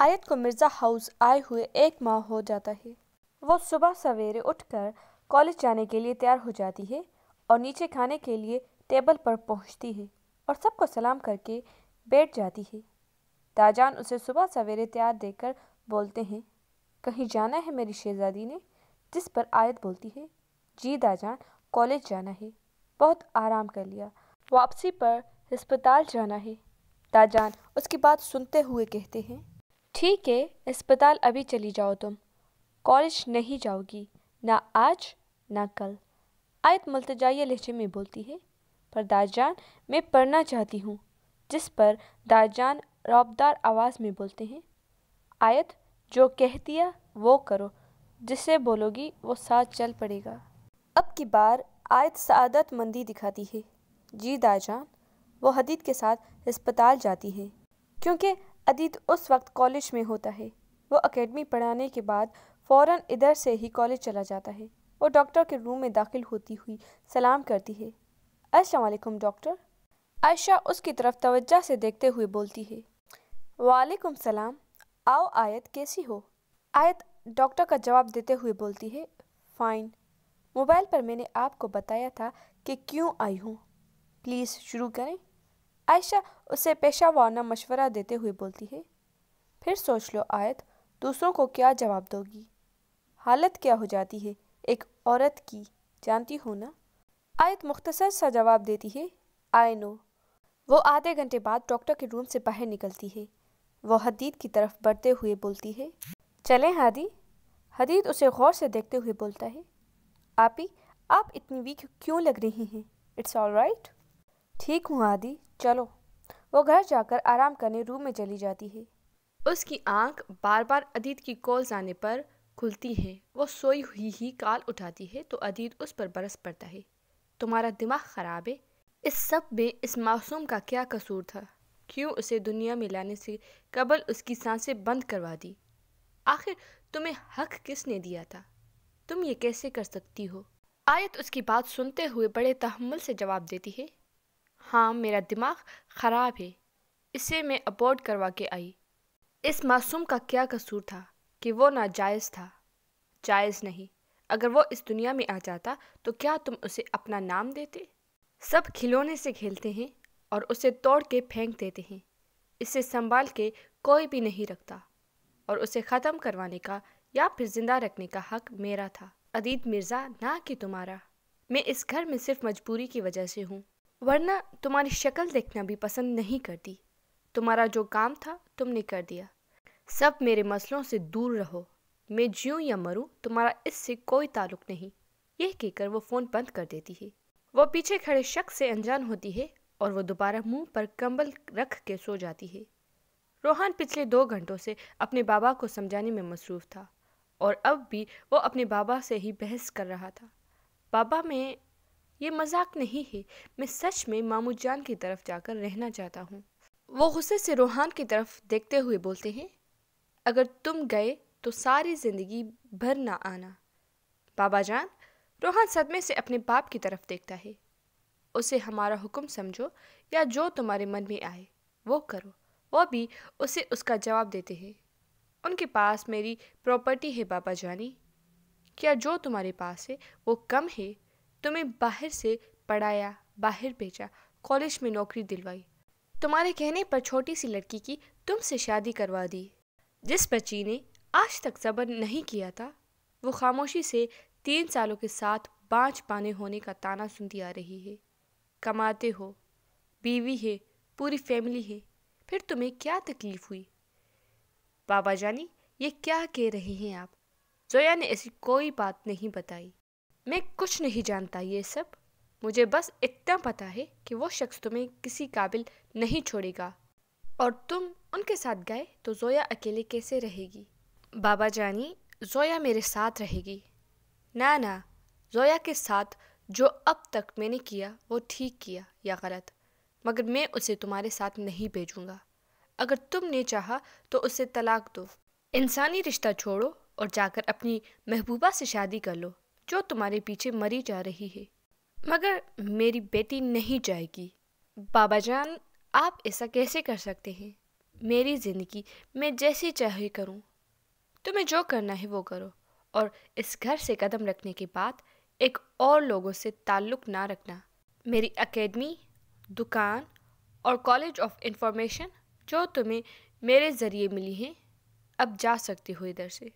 आयत को मिर्ज़ा हाउस आए हुए एक माह हो जाता है। वो सुबह सवेरे उठकर कॉलेज जाने के लिए तैयार हो जाती है और नीचे खाने के लिए टेबल पर पहुंचती है और सबको सलाम करके बैठ जाती है। दाजान उसे सुबह सवेरे तैयार देखकर बोलते हैं, कहीं जाना है मेरी शहजादी ने? जिस पर आयत बोलती है, जी दाजान, कॉलेज जाना है, बहुत आराम कर लिया, वापसी पर अस्पताल जाना है। दाजान उसकी बात सुनते हुए कहते हैं, ठीक है, अस्पताल अभी चली जाओ, तुम कॉलेज नहीं जाओगी, ना आज ना कल। आयत मुल्तजाई लहजे में बोलती है, पर दाजान मैं पढ़ना चाहती हूँ। जिस पर दाजान रौबदार आवाज़ में बोलते हैं, आयत जो कह दिया वो करो, जिसे बोलोगी वो साथ चल पड़ेगा। अब की बार आयत सआदत मंदी दिखाती है। जी दाजान। वो हदीद के साथ अस्पताल जाती है क्योंकि अदीत उस वक्त कॉलेज में होता है। वो एकेडमी पढ़ाने के बाद फ़ौरन इधर से ही कॉलेज चला जाता है। वो डॉक्टर के रूम में दाखिल होती हुई सलाम करती है, अस्सलाम वालेकुम डॉक्टर। आयशा उसकी तरफ तवज्जो से देखते हुए बोलती है, वालेकुम सलाम, आओ आयत, कैसी हो? आयत डॉक्टर का जवाब देते हुए बोलती है, फ़ाइन, मोबाइल पर मैंने आपको बताया था कि क्यों आई हूँ, प्लीज़ शुरू करें। आयशा उसे पेशा वाराना मशवरा देते हुए बोलती है, फिर सोच लो आयत, दूसरों को क्या जवाब दोगी, हालत क्या हो जाती है एक औरत की, जानती हो ना। आयत मुख्तसर सा जवाब देती है, आई नो। वो आधे घंटे बाद डॉक्टर के रूम से बाहर निकलती है। वो हदीद की तरफ बढ़ते हुए बोलती है, चलें हादी। हदीद उसे गौर से देखते हुए बोलता है, आपी आप इतनी वीक क्यों लग रही हैं? It's all right. ठीक हूँ आदि, चलो। वो घर जाकर आराम करने रूम में चली जाती है। उसकी आंख बार बार अदीत की कॉल्स आने पर खुलती है। वो सोई हुई ही कॉल उठाती है तो अदीत उस पर बरस पड़ता है, तुम्हारा दिमाग ख़राब है, इस सब में इस मासूम का क्या कसूर था, क्यों उसे दुनिया में लाने से कबल उसकी सांसें बंद करवा दी, आखिर तुम्हें हक किसने दिया था, तुम ये कैसे कर सकती हो? आयत उसकी बात सुनते हुए बड़े तहम्मुल से जवाब देती है, हाँ मेरा दिमाग ख़राब है, इसे मैं अबॉर्ट करवा के आई। इस मासूम का क्या कसूर था कि वो नाजायज़ था, जायज़ नहीं। अगर वो इस दुनिया में आ जाता तो क्या तुम उसे अपना नाम देते? सब खिलौने से खेलते हैं और उसे तोड़ के फेंक देते हैं, इसे संभाल के कोई भी नहीं रखता, और उसे ख़त्म करवाने का या फिर ज़िंदा रखने का हक मेरा था अदीत मिर्ज़ा, ना कि तुम्हारा। मैं इस घर में सिर्फ मजबूरी की वजह से हूँ, वरना तुम्हारी शक्ल देखना भी पसंद नहीं करती। तुम्हारा जो काम था तुमने कर दिया। सब मेरे मसलों से दूर रहो, मैं जीऊँ या मरूँ तुम्हारा इससे कोई ताल्लुक़ नहीं। यह कहकर वो फ़ोन बंद कर देती है। वो पीछे खड़े शख्स से अनजान होती है और वो दोबारा मुंह पर कंबल रख के सो जाती है। रोहान पिछले 2 घंटों से अपने बाबा को समझाने में मसरूफ़ था और अब भी वो अपने बाबा से ही बहस कर रहा था। बाबा मैं, ये मजाक नहीं है, मैं सच में मामू जान की तरफ जाकर रहना चाहता हूँ। वो गुस्से से रोहान की तरफ देखते हुए बोलते हैं, अगर तुम गए तो सारी ज़िंदगी भर ना आना बाबा जान। रोहान सदमे से अपने बाप की तरफ देखता है, उसे हमारा हुक्म समझो या जो तुम्हारे मन में आए वो करो। वो भी उसे उसका जवाब देते हैं, उनके पास मेरी प्रॉपर्टी है बाबा जानी, क्या जो तुम्हारे पास है वो कम है? तुम्हें बाहर से पढ़ाया, बाहर भेजा, कॉलेज में नौकरी दिलवाई, तुम्हारे कहने पर छोटी सी लड़की की तुमसे शादी करवा दी। जिस बच्ची ने आज तक सब्र नहीं किया था वो खामोशी से 3 सालों के साथ 5 पाने होने का ताना सुनती आ रही है। कमाते हो, बीवी है, पूरी फैमिली है, फिर तुम्हें क्या तकलीफ हुई? बाबा जानी ये क्या कह रहे हैं आप? जोया ने ऐसी कोई बात नहीं बताई। मैं कुछ नहीं जानता ये सब, मुझे बस इतना पता है कि वो शख्स तुम्हें किसी काबिल नहीं छोड़ेगा, और तुम उनके साथ गए तो जोया अकेले कैसे रहेगी? बाबा जानी जोया मेरे साथ रहेगी। ना ना, जोया के साथ जो अब तक मैंने किया वो ठीक किया या गलत, मगर मैं उसे तुम्हारे साथ नहीं भेजूंगा। अगर तुमने चाहा तो उसे तलाक दो, इंसानी रिश्ता छोड़ो और जाकर अपनी महबूबा से शादी कर लो जो तुम्हारे पीछे मरी जा रही है। मगर मेरी बेटी नहीं जाएगी। बाबा जान आप ऐसा कैसे कर सकते हैं? मेरी ज़िंदगी में जैसी चाहे करूं, तुम्हें जो करना है वो करो। और इस घर से कदम रखने के बाद एक और लोगों से ताल्लुक़ ना रखना। मेरी एकेडमी, दुकान और कॉलेज ऑफ इंफॉर्मेशन जो तुम्हें मेरे ज़रिए मिली हैं, अब जा सकती हो इधर से।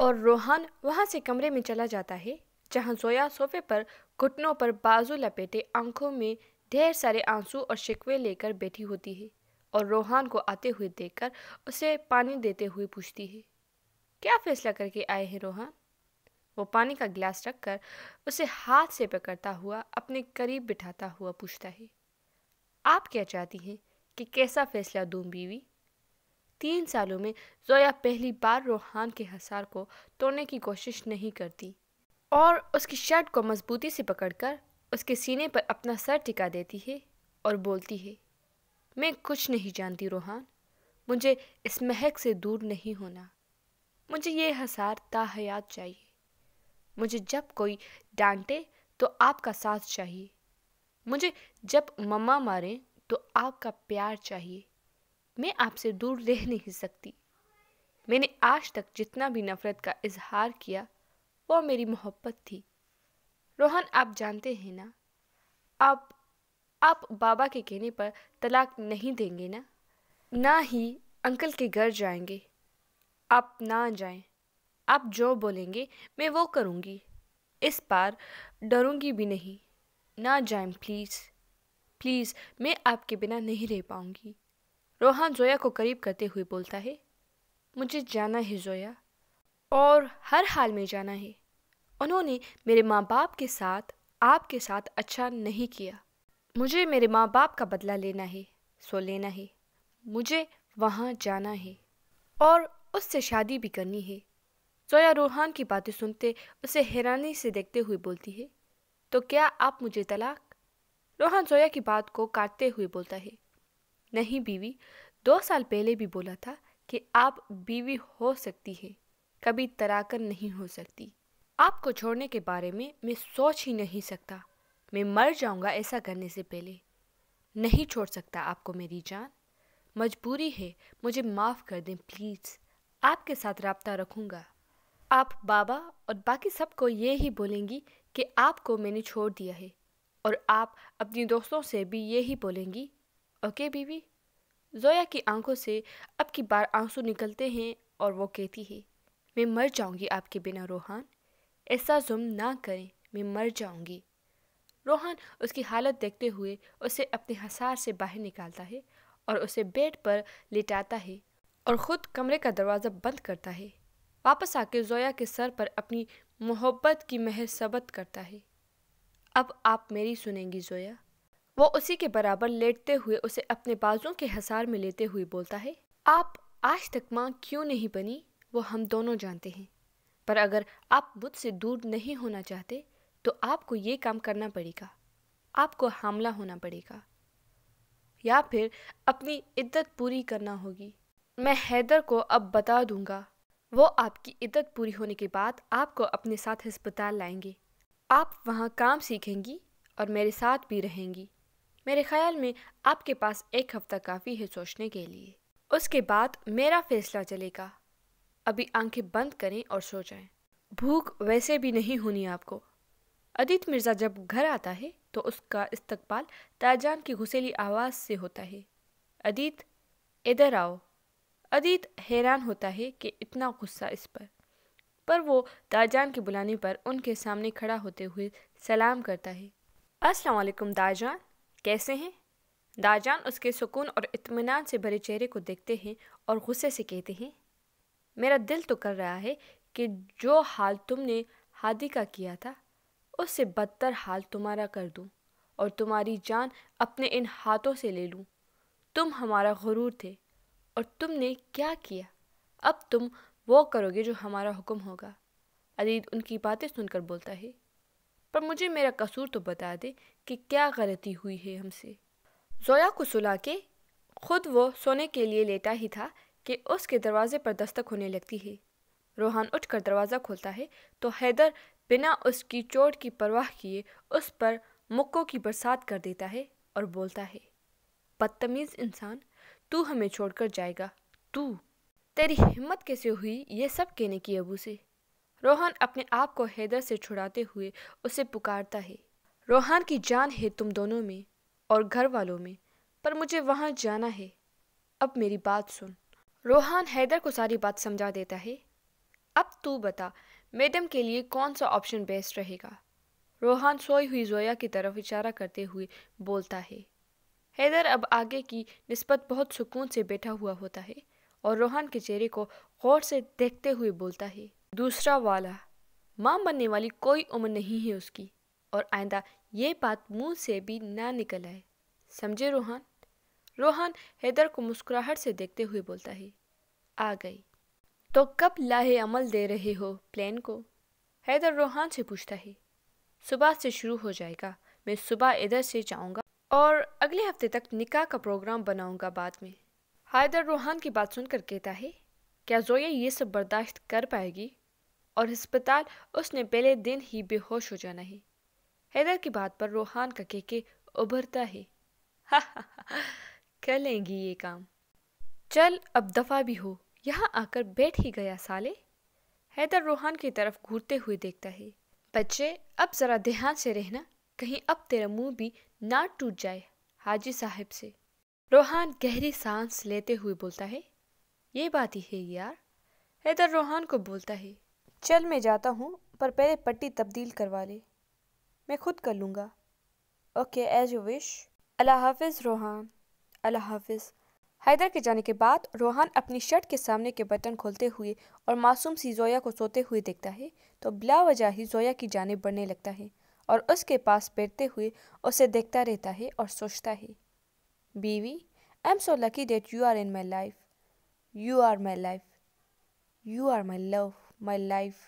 और रोहन वहाँ से कमरे में चला जाता है जहाँ जोया सोफे पर घुटनों पर बाजू लपेटे आंखों में ढेर सारे आंसू और शिकवे लेकर बैठी होती है और रोहान को आते हुए देखकर उसे पानी देते हुए पूछती है, क्या फैसला करके आए हैं रोहान? वो पानी का गिलास रखकर उसे हाथ से पकड़ता हुआ अपने करीब बिठाता हुआ पूछता है, आप क्या चाहती हैं कि कैसा फैसला दूं बीवी? 3 सालों में जोया पहली बार रोहान के हसार को तोड़ने की कोशिश नहीं करती और उसकी शर्ट को मजबूती से पकड़कर उसके सीने पर अपना सर टिका देती है और बोलती है, मैं कुछ नहीं जानती रोहान, मुझे इस महक से दूर नहीं होना, मुझे ये हसार ताहयात चाहिए, मुझे जब कोई डांटे तो आपका साथ चाहिए, मुझे जब मम्मा मारें तो आपका प्यार चाहिए, मैं आपसे दूर रह नहीं सकती। मैंने आज तक जितना भी नफरत का इजहार किया वो मेरी मोहब्बत थी। रोहन आप जानते हैं ना, आप बाबा के कहने पर तलाक नहीं देंगे ना, ना ही अंकल के घर जाएंगे। आप ना जाएं, आप जो बोलेंगे मैं वो करूँगी, इस बार डरूँगी भी नहीं। ना जाएं प्लीज़ प्लीज़, मैं आपके बिना नहीं रह पाऊँगी। रोहान जोया को करीब करते हुए बोलता है, मुझे जाना है जोया, और हर हाल में जाना है। उन्होंने मेरे माँ बाप के साथ आपके साथ अच्छा नहीं किया, मुझे मेरे माँ बाप का बदला लेना है, सो लेना है, मुझे वहाँ जाना है और उससे शादी भी करनी है। जोया रोहान की बातें सुनते उसे हैरानी से देखते हुए बोलती है, तो क्या आप मुझे तलाक? रोहान जोया की बात को काटते हुए बोलता है, नहीं बीवी, 2 साल पहले भी बोला था कि आप बीवी हो सकती है, कभी तलाकन नहीं हो सकती। आपको छोड़ने के बारे में मैं सोच ही नहीं सकता, मैं मर जाऊंगा ऐसा करने से पहले। नहीं छोड़ सकता आपको मेरी जान, मजबूरी है, मुझे माफ़ कर दें प्लीज़, आपके साथ रब्ता रखूँगा। आप बाबा और बाकी सबको ये ही बोलेंगी कि आपको मैंने छोड़ दिया है, और आप अपनी दोस्तों से भी यही बोलेंगी, ओके बीवी? जोया की आंखों से अब की बार आंसू निकलते हैं और वो कहती है, मैं मर जाऊंगी आपके बिना रोहान, ऐसा जुल्म ना करें, मैं मर जाऊंगी। रोहान उसकी हालत देखते हुए उसे अपने हसार से बाहर निकालता है और उसे बेड पर लिटाता है और ख़ुद कमरे का दरवाज़ा बंद करता है। वापस आके जोया के सर पर अपनी मोहब्बत की मेहर सबत करता है, अब आप मेरी सुनेंगी जोया। वो उसी के बराबर लेटते हुए उसे अपने बाजू के हसार में लेते हुए बोलता है, आप आज तक माँ क्यों नहीं बनी वो हम दोनों जानते हैं, पर अगर आप मुझसे दूर नहीं होना चाहते तो आपको ये काम करना पड़ेगा, आपको हमला होना पड़ेगा या फिर अपनी इद्दत पूरी करना होगी। मैं हैदर को अब बता दूंगा, वो आपकी इद्दत पूरी होने के बाद आपको अपने साथ हस्पताल लाएंगे, आप वहाँ काम सीखेंगी और मेरे साथ भी रहेंगी। मेरे ख्याल में आपके पास 1 हफ्ता काफ़ी है सोचने के लिए, उसके बाद मेरा फैसला चलेगा। अभी आंखें बंद करें और सो जाएं, भूख वैसे भी नहीं होनी आपको। अदित मिर्ज़ा जब घर आता है तो उसका इस्तकबाल दाजान की गुस्सेली आवाज़ से होता है, अदित इधर आओ। अदित हैरान होता है कि इतना गुस्सा इस पर वो दाजान के बुलाने पर उनके सामने खड़ा होते हुए सलाम करता है, अस्सलाम वालेकुम दाजान, कैसे हैं? दाजान उसके सुकून और इत्मीनान से भरे चेहरे को देखते हैं और गुस्से से कहते हैं, मेरा दिल तो कर रहा है कि जो हाल तुमने हादी का किया था उससे बदतर हाल तुम्हारा कर दूं और तुम्हारी जान अपने इन हाथों से ले लूं। तुम हमारा गुरूर थे और तुमने क्या किया, अब तुम वो करोगे जो हमारा हुक्म होगा। अदीद उनकी बातें सुनकर बोलता है, पर मुझे मेरा कसूर तो बता दे कि क्या गलती हुई है हमसे। जोया को सुला के खुद वो सोने के लिए लेटा ही था कि उसके दरवाजे पर दस्तक होने लगती है। रोहान उठकर दरवाज़ा खोलता है तो हैदर बिना उसकी चोट की परवाह किए उस पर मुक्कों की बरसात कर देता है और बोलता है, बदतमीज़ इंसान, तू हमें छोड़कर जाएगा? तू, तेरी हिम्मत कैसे हुई ये सब कहने की अबू से? रोहन अपने आप को हैदर से छुड़ाते हुए उसे पुकारता है। रोहान की जान है तुम दोनों में और घर वालों में, पर मुझे वहाँ जाना है। अब मेरी बात सुन। रोहान हैदर को सारी बात समझा देता है। अब तू बता, मैडम के लिए कौन सा ऑप्शन बेस्ट रहेगा? रोहान सोई हुई जोया की तरफ इशारा करते हुए बोलता है। हैदर अब आगे की निस्बत बहुत सुकून से बैठा हुआ होता है और रोहान के चेहरे को गौर से देखते हुए बोलता है, दूसरा वाला। मां बनने वाली कोई उम्र नहीं है उसकी, और आइंदा ये बात मुंह से भी ना निकल आए, समझे रोहान? रोहान हैदर को मुस्कुराहट से देखते हुए बोलता है, आ गई। तो कब लाहे अमल दे रहे हो प्लान को? हैदर रोहान से पूछता है। सुबह से शुरू हो जाएगा। मैं सुबह इधर से जाऊंगा और अगले हफ्ते तक निकाह का प्रोग्राम बनाऊंगा बाद में। हैदर रोहान की बात सुनकर कहता है, क्या जोया ये सब बर्दाश्त कर पाएगी? और हस्पताल उसने पहले दिन ही बेहोश हो जाना है। हैदर की बात पर रोहान का कहके उभरता है, कर लेंगी ये काम। चल अब दफा भी हो, यहाँ आकर बैठ ही गया साले। हैदर रोहान की तरफ घूरते हुए देखता है। बच्चे अब जरा ध्यान से रहना, कहीं अब तेरा मुंह भी ना टूट जाए हाजी साहब से। रोहान गहरी सांस लेते हुए बोलता है, ये बात ही है यार। हैदर रोहान को बोलता है, चल मैं जाता हूँ, पर पहले पट्टी तब्दील करवा ले। मैं खुद कर लूँगा। Okay as you wish. अल्लाह हाफिज़ रोहान, अल्लाह हाफिज़। हैदर के जाने के बाद रोहान अपनी शर्ट के सामने के बटन खोलते हुए और मासूम सी जोया को सोते हुए देखता है तो बिलावजह ही जोया की जानिब बढ़ने लगता है और उसके पास बैठते हुए उसे देखता रहता है और सोचता है, बीवी, I am so lucky that you are in my life, you are my life, you are my love, my life,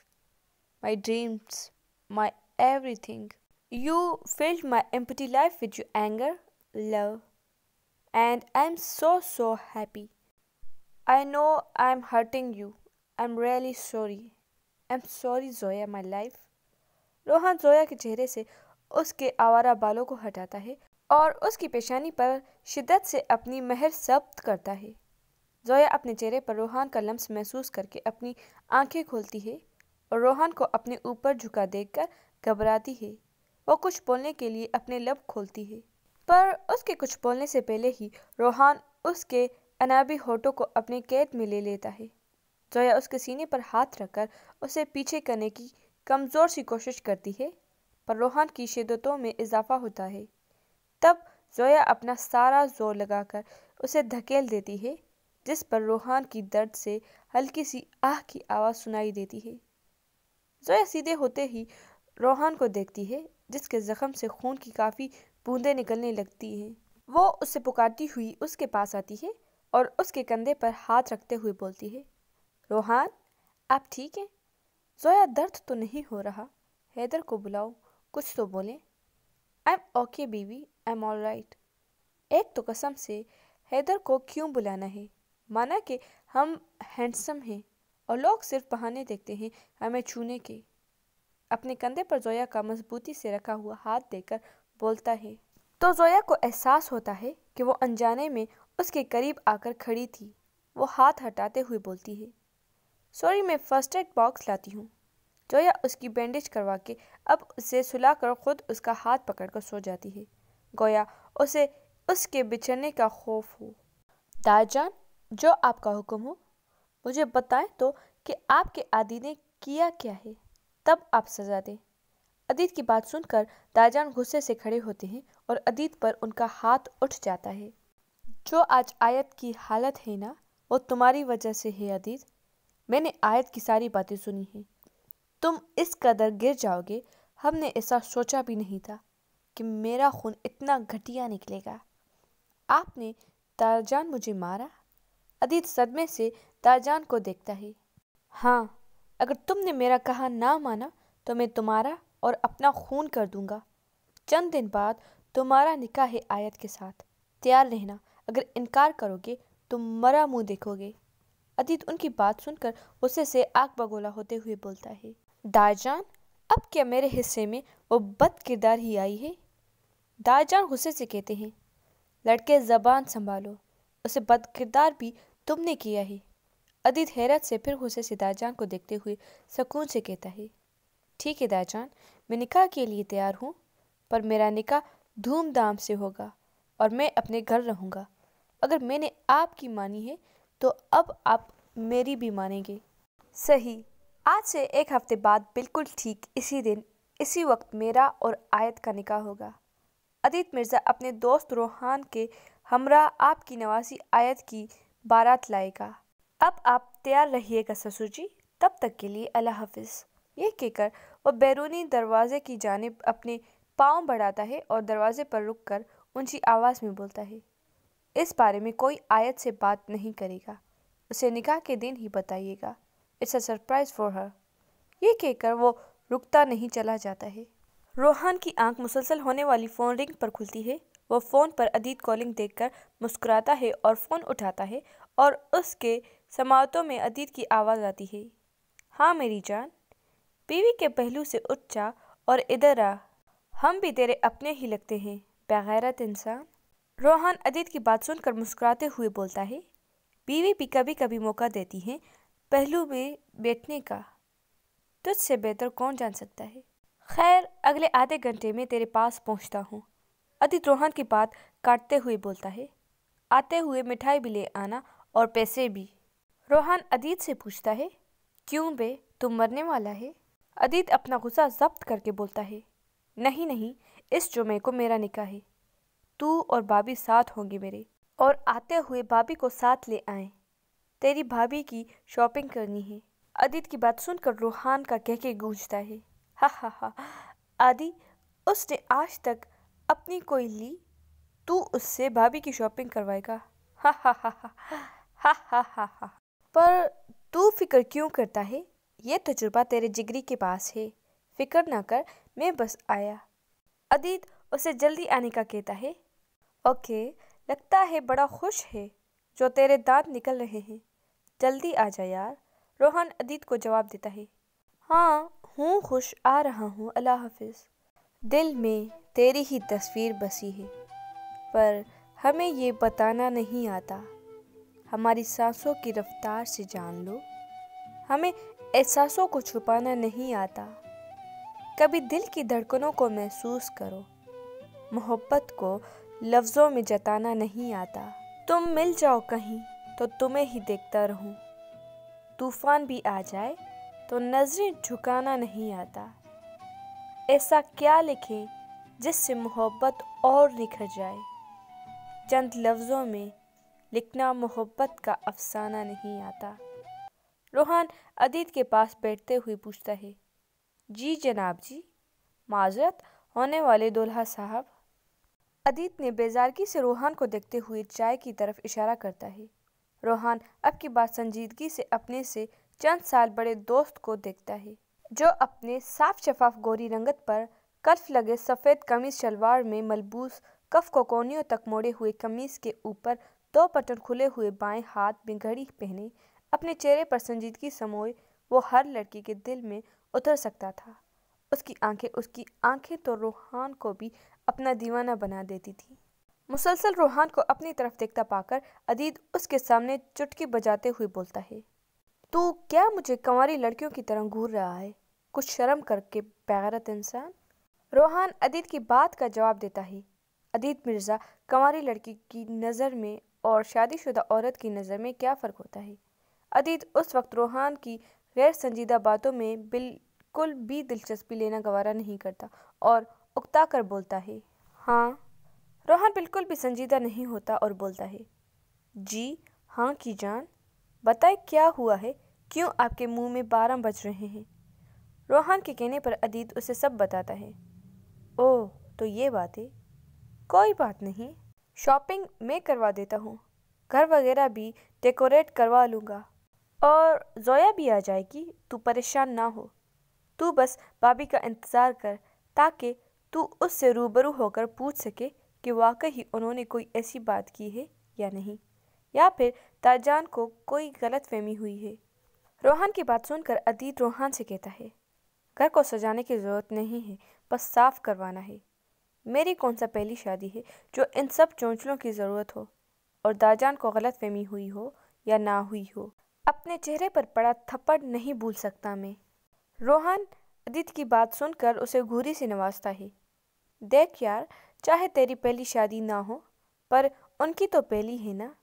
my dreams, my everything. You filled my empty life with your anger, love, and I'm so happy. I know I'm hurting you. I'm really sorry. I'm sorry Zoya, my life. Rohan Zoya के चेहरे से उसके आवारा बालों को हटाता है और उसकी पेशानी पर शिद्दत से अपनी मेहर जब्त करता है। जोया अपने चेहरे पर रोहान का लम्स महसूस करके अपनी आंखें खोलती है और रोहान को अपने ऊपर झुका देखकर घबराती है। वो कुछ बोलने के लिए अपने लब खोलती है, पर उसके कुछ बोलने से पहले ही रोहान उसके अनाबी होठों को अपने कैद में ले लेता है। जोया उसके सीने पर हाथ रखकर उसे पीछे करने की कमज़ोर सी कोशिश करती है, पर रोहान की शिद्दतों में इजाफा होता है। तब जोया अपना सारा जोर लगाकर उसे धकेल देती है, जिस पर रोहान की दर्द से हल्की सी आह की आवाज़ सुनाई देती है। जोया सीधे होते ही रोहान को देखती है, जिसके ज़ख्म से खून की काफ़ी बूंदें निकलने लगती हैं। वो उसे पुकारती हुई उसके पास आती है और उसके कंधे पर हाथ रखते हुए बोलती है, रोहान आप ठीक हैं? जोया, दर्द तो नहीं हो रहा? हैदर को बुलाओ, कुछ तो बोलें। आई एम ओके बीवी, आई एम ऑल राइट। एक तो कसम से हैदर को क्यों बुलाना है? माना कि हम हैंडसम हैं और लोग सिर्फ बहाने देखते हैं हमें छूने के। अपने कंधे पर जोया का मजबूती से रखा हुआ हाथ देकर बोलता है तो जोया को एहसास होता है कि वो अनजाने में उसके करीब आकर खड़ी थी। वो हाथ हटाते हुए बोलती है, सॉरी मैं फर्स्ट एड बॉक्स लाती हूँ। जोया उसकी बैंडेज करवा के अब उसे सुला कर खुद उसका हाथ पकड़कर सो जाती है, गोया उसे उसके बिछड़ने का खौफ हो। दाजान, जो आपका हुक्म हो, मुझे बताएं तो कि आपके आदि ने किया क्या है, तब आप सजा दें। अदीत की बात सुनकर दाजान गुस्से से खड़े होते हैं और अदीत पर उनका हाथ उठ जाता है। जो आज आयत की हालत है ना, वो तुम्हारी वजह से है अदीत। मैंने आयत की सारी बातें सुनी हैं। तुम इस कदर गिर जाओगे, हमने ऐसा सोचा भी नहीं था कि मेरा खून इतना घटिया निकलेगा। आपने दाजान मुझे मारा। अदीत सदमे से दाजान को देखता है। हाँ, अगर तुमने मेरा कहा ना माना तो मैं तुम्हारा और अपना खून कर दूंगा। चंद दिन बाद तुम्हारा निकाह है आयत के साथ, तैयार रहना। अगर इनकार करोगे तो मरा मुंह देखोगे। अदीत उनकी बात सुनकर गुस्से से आग बगोला होते हुए बोलता है, दाजान अब क्या मेरे हिस्से में वो बद किरदार ही आई है? दाजान गुस्से से कहते हैं, लड़के जबान संभालो, उसे बदकिरदार भी तुमने किया ही। अदित हैरत से फिर गुस्से से दाजान को देखते हुए सुकून से कहता है, ठीक है दाजान, मैं निकाह के लिए तैयार हूँ, पर मेरा निकाह धूमधाम से होगा और मैं अपने घर रहूँगा। अगर मैंने आपकी मानी है तो अब आप मेरी भी मानेंगे। सही, आज से एक हफ्ते बाद बिल्कुल ठीक इसी दिन इसी वक्त मेरा और आयत का निकाह होगा। अदित मिर्ज़ा अपने दोस्त रोहान के हमरा आपकी नवासी आयत की बारात लाएगा। अब आप तैयार रहिएगा ससुर जी, तब तक के लिए अल्लाह हाफिज़। यह कहकर वह बैरूनी दरवाजे की जानिब अपने पाँव बढ़ाता है और दरवाजे पर रुककर ऊंची आवाज़ में बोलता है, इस बारे में कोई आयत से बात नहीं करेगा, उसे निकाह के दिन ही बताइएगा, it's a surprise for her. यह कहकर वो रुकता नहीं चला जाता है। रोहान की आंख मुसलसल होने वाली फ़ोन रिंग पर खुलती है। वो फ़ोन पर अदीत कॉलिंग देखकर मुस्कुराता है और फ़ोन उठाता है और उसके समातों में अदीत की आवाज़ आती है, हाँ मेरी जान, बीवी के पहलू से उठ जा और इधर आ, हम भी तेरे अपने ही लगते हैं बेगैरत इंसान। रोहान अदीत की बात सुनकर मुस्कुराते हुए बोलता है, बीवी भी कभी कभी मौका देती हैं पहलू में बैठने का, तुझसे बेहतर कौन जान सकता है। खैर, अगले आधे घंटे में तेरे पास पहुंचता हूँ। अदित रोहान की बात काटते हुए बोलता है, आते हुए मिठाई भी ले आना और पैसे भी। रोहान अदित से पूछता है, क्यों बे, तुम मरने वाला है? अदित अपना गुस्सा जब्त करके बोलता है, नहीं नहीं, इस जुमे को मेरा निकाह है, तू और भाभी साथ होंगे मेरे, और आते हुए भाभी को साथ ले आए, तेरी भाभी की शॉपिंग करनी है। अदित की बात सुनकर रोहान का कहके गूंजता है, हा हा हा, आदि, उसने आज तक अपनी कोई ली, तू उससे भाभी की शॉपिंग करवाएगा, हा हा हा हा हा हा हा हा। पर तू फिक्र क्यों करता है, यह तजुर्बा तेरे जिगरी के पास है, फिक्र ना कर, मैं बस आया। अदित उसे जल्दी आने का कहता है। ओके, लगता है बड़ा खुश है जो तेरे दांत निकल रहे हैं, जल्दी आ जा यार। रोहान अदित को जवाब देता है, हाँ हूँ खुश, आ रहा हूँ, अल्लाह हाफिज़। दिल में तेरी ही तस्वीर बसी है, पर हमें ये बताना नहीं आता, हमारी सांसों की रफ्तार से जान लो, हमें एहसासों को छुपाना नहीं आता, कभी दिल की धड़कनों को महसूस करो, मोहब्बत को लफ्ज़ों में जताना नहीं आता, तुम मिल जाओ कहीं तो तुम्हें ही देखता रहूँ, तूफ़ान भी आ जाए तो नजरें झुकाना नहीं आता, ऐसा क्या लिखें जिससे मोहब्बत और निखर जाए, चंद लफ्ज़ों में लिखना मोहब्बत का अफसाना नहीं आता। रोहान अदित के पास बैठते हुए पूछता है, जी जनाब जी, माजरत होने वाले दुल्हा साहब। अदित ने बेजारगी से रोहान को देखते हुए चाय की तरफ इशारा करता है। रोहान अब की बात संजीदगी से अपने से चंद साल बड़े दोस्त को देखता है, जो अपने साफ शफाफ गोरी रंगत पर कल्फ लगे सफ़ेद कमीज शलवार में मलबूस, कफ को कोनियों तक मोड़े हुए कमीज के ऊपर दो बटन खुले हुए, बाएं हाथ में घड़ी पहने, अपने चेहरे पर संजीदगी समोए वो हर लड़की के दिल में उतर सकता था। उसकी आंखें तो रोहान को भी अपना दीवाना बना देती थी। मुसलसल रोहान को अपनी तरफ देखता पाकर अदीद उसके सामने चुटकी बजाते हुए बोलता है, तू क्या मुझे कंवारी लड़कियों की तरह घूर रहा है, कुछ शर्म करके बेगैरत इंसान। रोहान अदीद की बात का जवाब देता है, अदीद मिर्ज़ा, कंवारी लड़की की नज़र में और शादीशुदा औरत की नज़र में क्या फ़र्क होता है। अदीद उस वक्त रोहान की गैर संजीदा बातों में बिल्कुल भी दिलचस्पी लेना गवारा नहीं करता और उकता कर बोलता है, हाँ। रोहन बिल्कुल भी संजीदा नहीं होता और बोलता है, जी हाँ की जान, बताएं क्या हुआ है, क्यों आपके मुंह में 12 बज रहे हैं। रोहन के कहने पर अदीत उसे सब बताता है। ओह, तो ये बात है, कोई बात नहीं, शॉपिंग मैं करवा देता हूँ, घर वगैरह भी डेकोरेट करवा लूँगा और जोया भी आ जाएगी, तू परेशान ना हो, तू बस भाभी का इंतज़ार कर ताकि तू उससे रूबरू होकर पूछ सके कि वाकई ही उन्होंने कोई ऐसी बात की है या नहीं, या फिर दाजान को कोई गलतफहमी हुई है। रोहान की बात सुनकर अदीत रोहान से कहता है, घर को सजाने की ज़रूरत नहीं है, बस साफ करवाना है, मेरी कौन सा पहली शादी है जो इन सब चोंचलों की ज़रूरत हो। और दाजान को गलतफहमी हुई हो या ना हुई हो, अपने चेहरे पर पड़ा थप्पड़ नहीं भूल सकता मैं। रोहन अदित की बात सुनकर उसे घूरी से नवाजता है। देख यार, चाहे तेरी पहली शादी ना हो पर उनकी तो पहली है ना।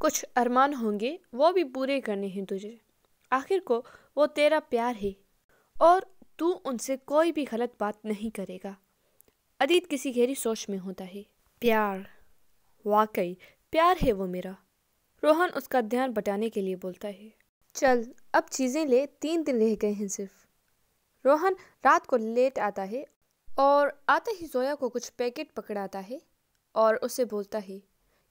कुछ अरमान होंगे वो भी पूरे करने हैं तुझे। आखिर को वो तेरा प्यार है और तू उनसे कोई भी गलत बात नहीं करेगा। अदित किसी गहरी सोच में होता है। प्यार, वाकई प्यार है वो मेरा, रोहन उसका ध्यान बटाने के लिए बोलता है। चल अब चीज़ें ले, 3 दिन रह गए हैं सिर्फ। रोहन रात को लेट आता है और आते ही जोया को कुछ पैकेट पकड़ाता है और उसे बोलता है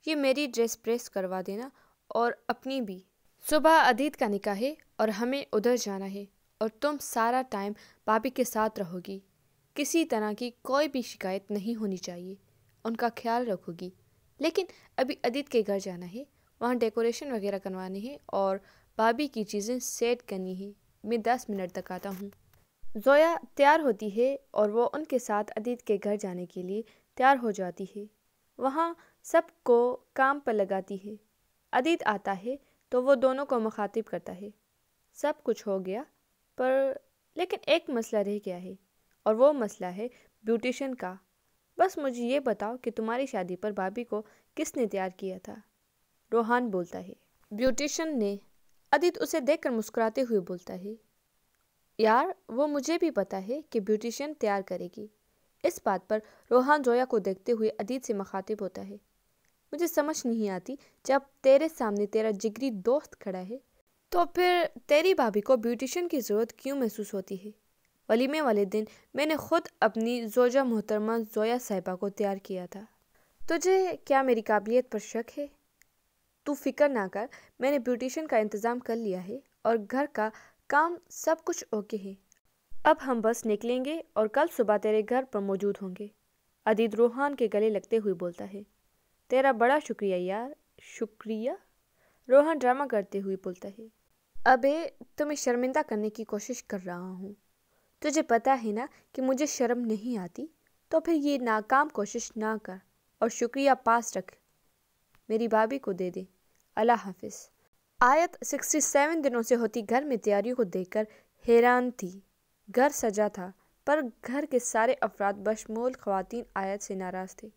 ये मेरी ड्रेस प्रेस करवा देना और अपनी भी। सुबह अदित का निकाह है और हमें उधर जाना है और तुम सारा टाइम भाभी के साथ रहोगी। किसी तरह की कोई भी शिकायत नहीं होनी चाहिए, उनका ख्याल रखोगी। लेकिन अभी अदित के घर जाना है, वहाँ डेकोरेशन वगैरह करवानी है और भाभी की चीज़ें सेट करनी है। मैं 10 मिनट तक आता हूँ। जोया तैयार होती है और वो उनके साथ अदित के घर जाने के लिए तैयार हो जाती है। वहाँ सबको काम पर लगाती है। अदित आता है तो वो दोनों को मुखातिब करता है। सब कुछ हो गया पर लेकिन एक मसला रह गया है और वो मसला है ब्यूटिशियन का। बस मुझे ये बताओ कि तुम्हारी शादी पर भाभी को किसने तैयार किया था? रोहान बोलता है। ब्यूटिशियन ने। अदित उसे देखकर मुस्कुराते हुए बोलता है यार वो मुझे भी पता है कि ब्यूटिशियन तैयार करेगी। इस बात पर रोहान जोया को देखते हुए अदित से मुखातिब होता है। मुझे समझ नहीं आती, जब तेरे सामने तेरा जिगरी दोस्त खड़ा है तो फिर तेरी भाभी को ब्यूटिशियन की ज़रूरत क्यों महसूस होती है। वलीमे वाले दिन मैंने खुद अपनी जोजा मोहतरमा जोया साहिबा को तैयार किया था। तुझे क्या मेरी काबिलियत पर शक है? तू फिक्र ना कर, मैंने ब्यूटिशियन का इंतज़ाम कर लिया है और घर का काम सब कुछ ओके है। अब हम बस निकलेंगे और कल सुबह तेरे घर पर मौजूद होंगे। अदित रोहान के गले लगते हुए बोलता है। तेरा बड़ा शुक्रिया यार, शुक्रिया। रोहन ड्रामा करते हुए बोलता है। अबे तुम्हें शर्मिंदा करने की कोशिश कर रहा हूँ, तुझे पता है ना कि मुझे शर्म नहीं आती, तो फिर ये नाकाम कोशिश ना कर और शुक्रिया पास रख, मेरी भाभी को दे दे। अल्लाह हाफिज़। आयत 67 दिनों से होती घर में तैयारियों को देखकर हैरान थी। घर सजा था पर घर के सारे अफराद बशमूल ख़वातीन आयत से नाराज़ थे।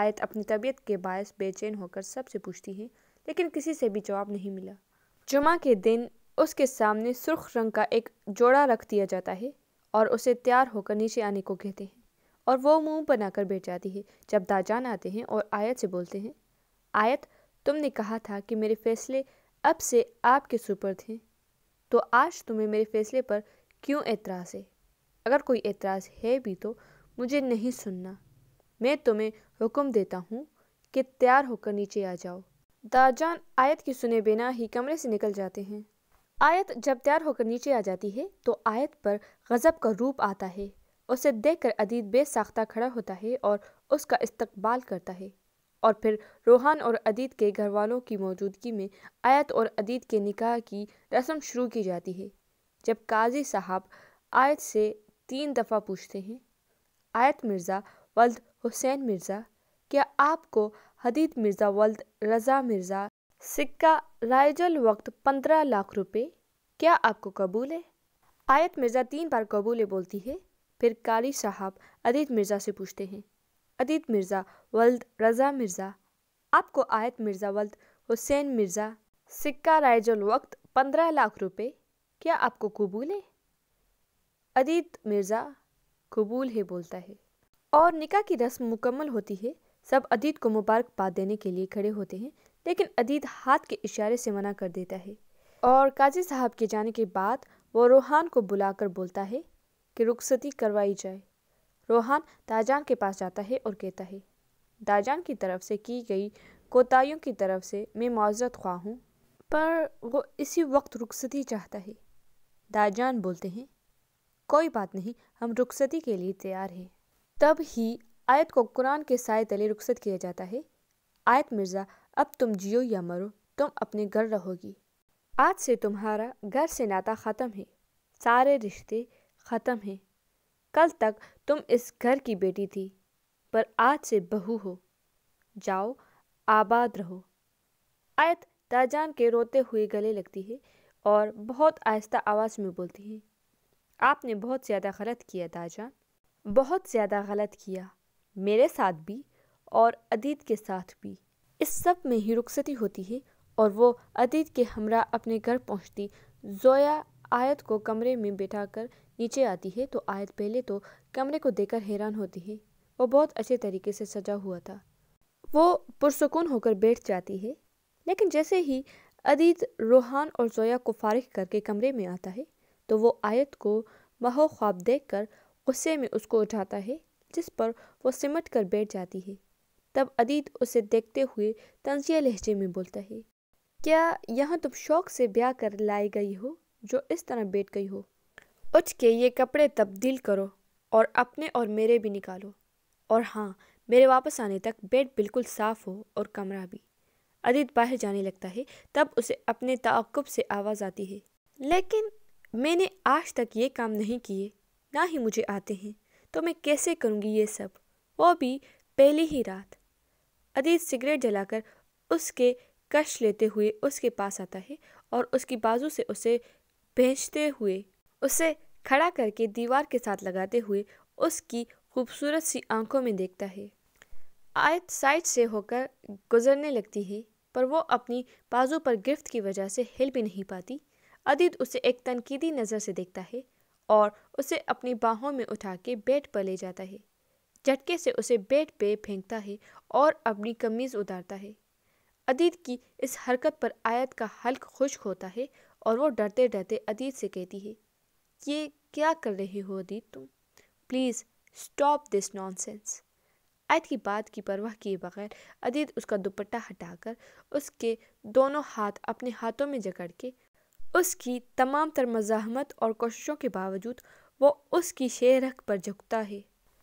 आयत अपनी तबीयत के बायस बेचैन होकर सबसे पूछती है लेकिन किसी से भी जवाब नहीं मिला। जुमा के दिन उसके सामने सुर्ख रंग का एक जोड़ा रख दिया जाता है और उसे तैयार होकर नीचे आने को कहते हैं और वो मुंह बनाकर बैठ जाती है। जब दाजान आते हैं और आयत से बोलते हैं आयत तुमने कहा था कि मेरे फैसले अब से आपके सुपर थे, तो आज तुम्हें मेरे फैसले पर क्यों एतराज़ है? अगर कोई एतराज़ है भी तो मुझे नहीं सुनना। मैं तुम्हें हुक्म देता हूँ कि तैयार होकर नीचे आ जाओ। दाजान आयत की सुने बिना ही कमरे से निकल जाते हैं। आयत जब तैयार होकर नीचे आ जाती है तो आयत पर गज़ब का रूप आता है। उसे देखकर अदीद बेसाख्ता खड़ा होता है और उसका इस्तकबाल करता है। और फिर रोहान और अदीद के घर वालों की मौजूदगी में आयत और अदीद के निकाह की रस्म शुरू की जाती है। जब काजी साहब आयत से 3 दफ़ा पूछते हैं आयत मिर्ज़ा वल्द हुसैन मिर्ज़ा, क्या आपको हदीद मिर्ज़ा वल्द रज़ा मिर्ज़ा सिक्का राइजल वक्त 15 लाख रुपए, क्या आपको कबूल है? आयत मिर्ज़ा 3 बार कबूल बोलती है। फिर कारी साहब अदीत मिर्ज़ा से पूछते हैं अदीत मिर्ज़ा वल्द रज़ा मिर्ज़ा, आपको आयत मिर्ज़ा वल्द हुसैन मिर्ज़ा सिक्का राइजल वक्त 15 लाख रुपए, क्या आपको कबूल है? अदीत मिर्ज़ा कबूल है बोलता है और निकाह की रस्म मुकम्मल होती है। सब अदीत को मुबारकबाद देने के लिए खड़े होते हैं लेकिन अदीत हाथ के इशारे से मना कर देता है। और काजी साहब के जाने के बाद वो रोहान को बुलाकर बोलता है कि रुखसती करवाई जाए। रोहान दाजान के पास जाता है और कहता है दाजान की तरफ से की गई कोताहियों की तरफ से मैं माजरत ख्वाह हूँ, पर वो इसी वक्त रुखसती चाहता है। दाजान बोलते हैं कोई बात नहीं, हम रुखसती के लिए तैयार हैं। तब ही आयत को कुरान के साए तले रुखसत किया जाता है। आयत मिर्ज़ा अब तुम जियो या मरो, तुम अपने घर रहोगी। आज से तुम्हारा घर से नाता ख़त्म है, सारे रिश्ते ख़त्म हैं। कल तक तुम इस घर की बेटी थी पर आज से बहू हो, जाओ आबाद रहो। आयत दाजान के रोते हुए गले लगती है और बहुत आहिस्ता आवाज़ में बोलती है, आपने बहुत ज़्यादा गलत किया दाजान, बहुत ज़्यादा गलत किया, मेरे साथ भी और अदीत के साथ भी। इस सब में ही रुखसती होती है और वो अदीत के हमरा अपने घर पहुंचती जोया आयत को कमरे में बैठाकर नीचे आती है तो आयत पहले तो कमरे को देखकर हैरान होती है। वो बहुत अच्छे तरीके से सजा हुआ था, वो पुरसुकून होकर बैठ जाती है। लेकिन जैसे ही अदीत रोहान और जोया को फारिग करके कमरे में आता है तो वो आयत को महो ख्वाब देखकर गुस्से में उसको उठाता है, जिस पर वो सिमट कर बैठ जाती है। तब अदीत उसे देखते हुए तंजिया लहजे में बोलता है, क्या यहाँ तुम शौक से ब्याह कर लाई गई हो जो इस तरह बैठ गई हो? उठ के ये कपड़े तब्दील करो और अपने और मेरे भी निकालो, और हाँ, मेरे वापस आने तक बेड बिल्कुल साफ़ हो और कमरा भी। अदीत बाहर जाने लगता है, तब उसे अपने तअक्कुब से आवाज़ आती है, लेकिन मैंने आज तक ये काम नहीं किए, ना ही मुझे आते हैं, तो मैं कैसे करूँगी ये सब, वो भी पहली ही रात। अदीत सिगरेट जलाकर उसके कश लेते हुए उसके पास आता है और उसकी बाजू से उसे भेजते हुए उसे खड़ा करके दीवार के साथ लगाते हुए उसकी खूबसूरत सी आंखों में देखता है। आयत साइड से होकर गुजरने लगती है पर वो अपनी बाजू पर गिरफ्त की वजह से हिल भी नहीं पाती। अदीत उसे एक तनकीदी नज़र से देखता है और उसे अपनी बाहों में उठा के बेड पर ले जाता है, झटके से उसे बेड पे फेंकता है और अपनी कमीज़ उतारता है। अदीत की इस हरकत पर आयत का हल्क खुश्क होता है और वो डरते डरते अदीत से कहती है, ये क्या कर रहे हो अदीत तुम, प्लीज़ स्टॉप दिस नॉनसेंस। आयत की बात की परवाह किए बगैर अदीत उसका दुपट्टा हटाकर उसके दोनों हाथ अपने हाथों में जकड़ के उसकी तमाम तर मज़ाहमत और कोशिशों के बावजूद वो उसकी शेरख पर झुकता है।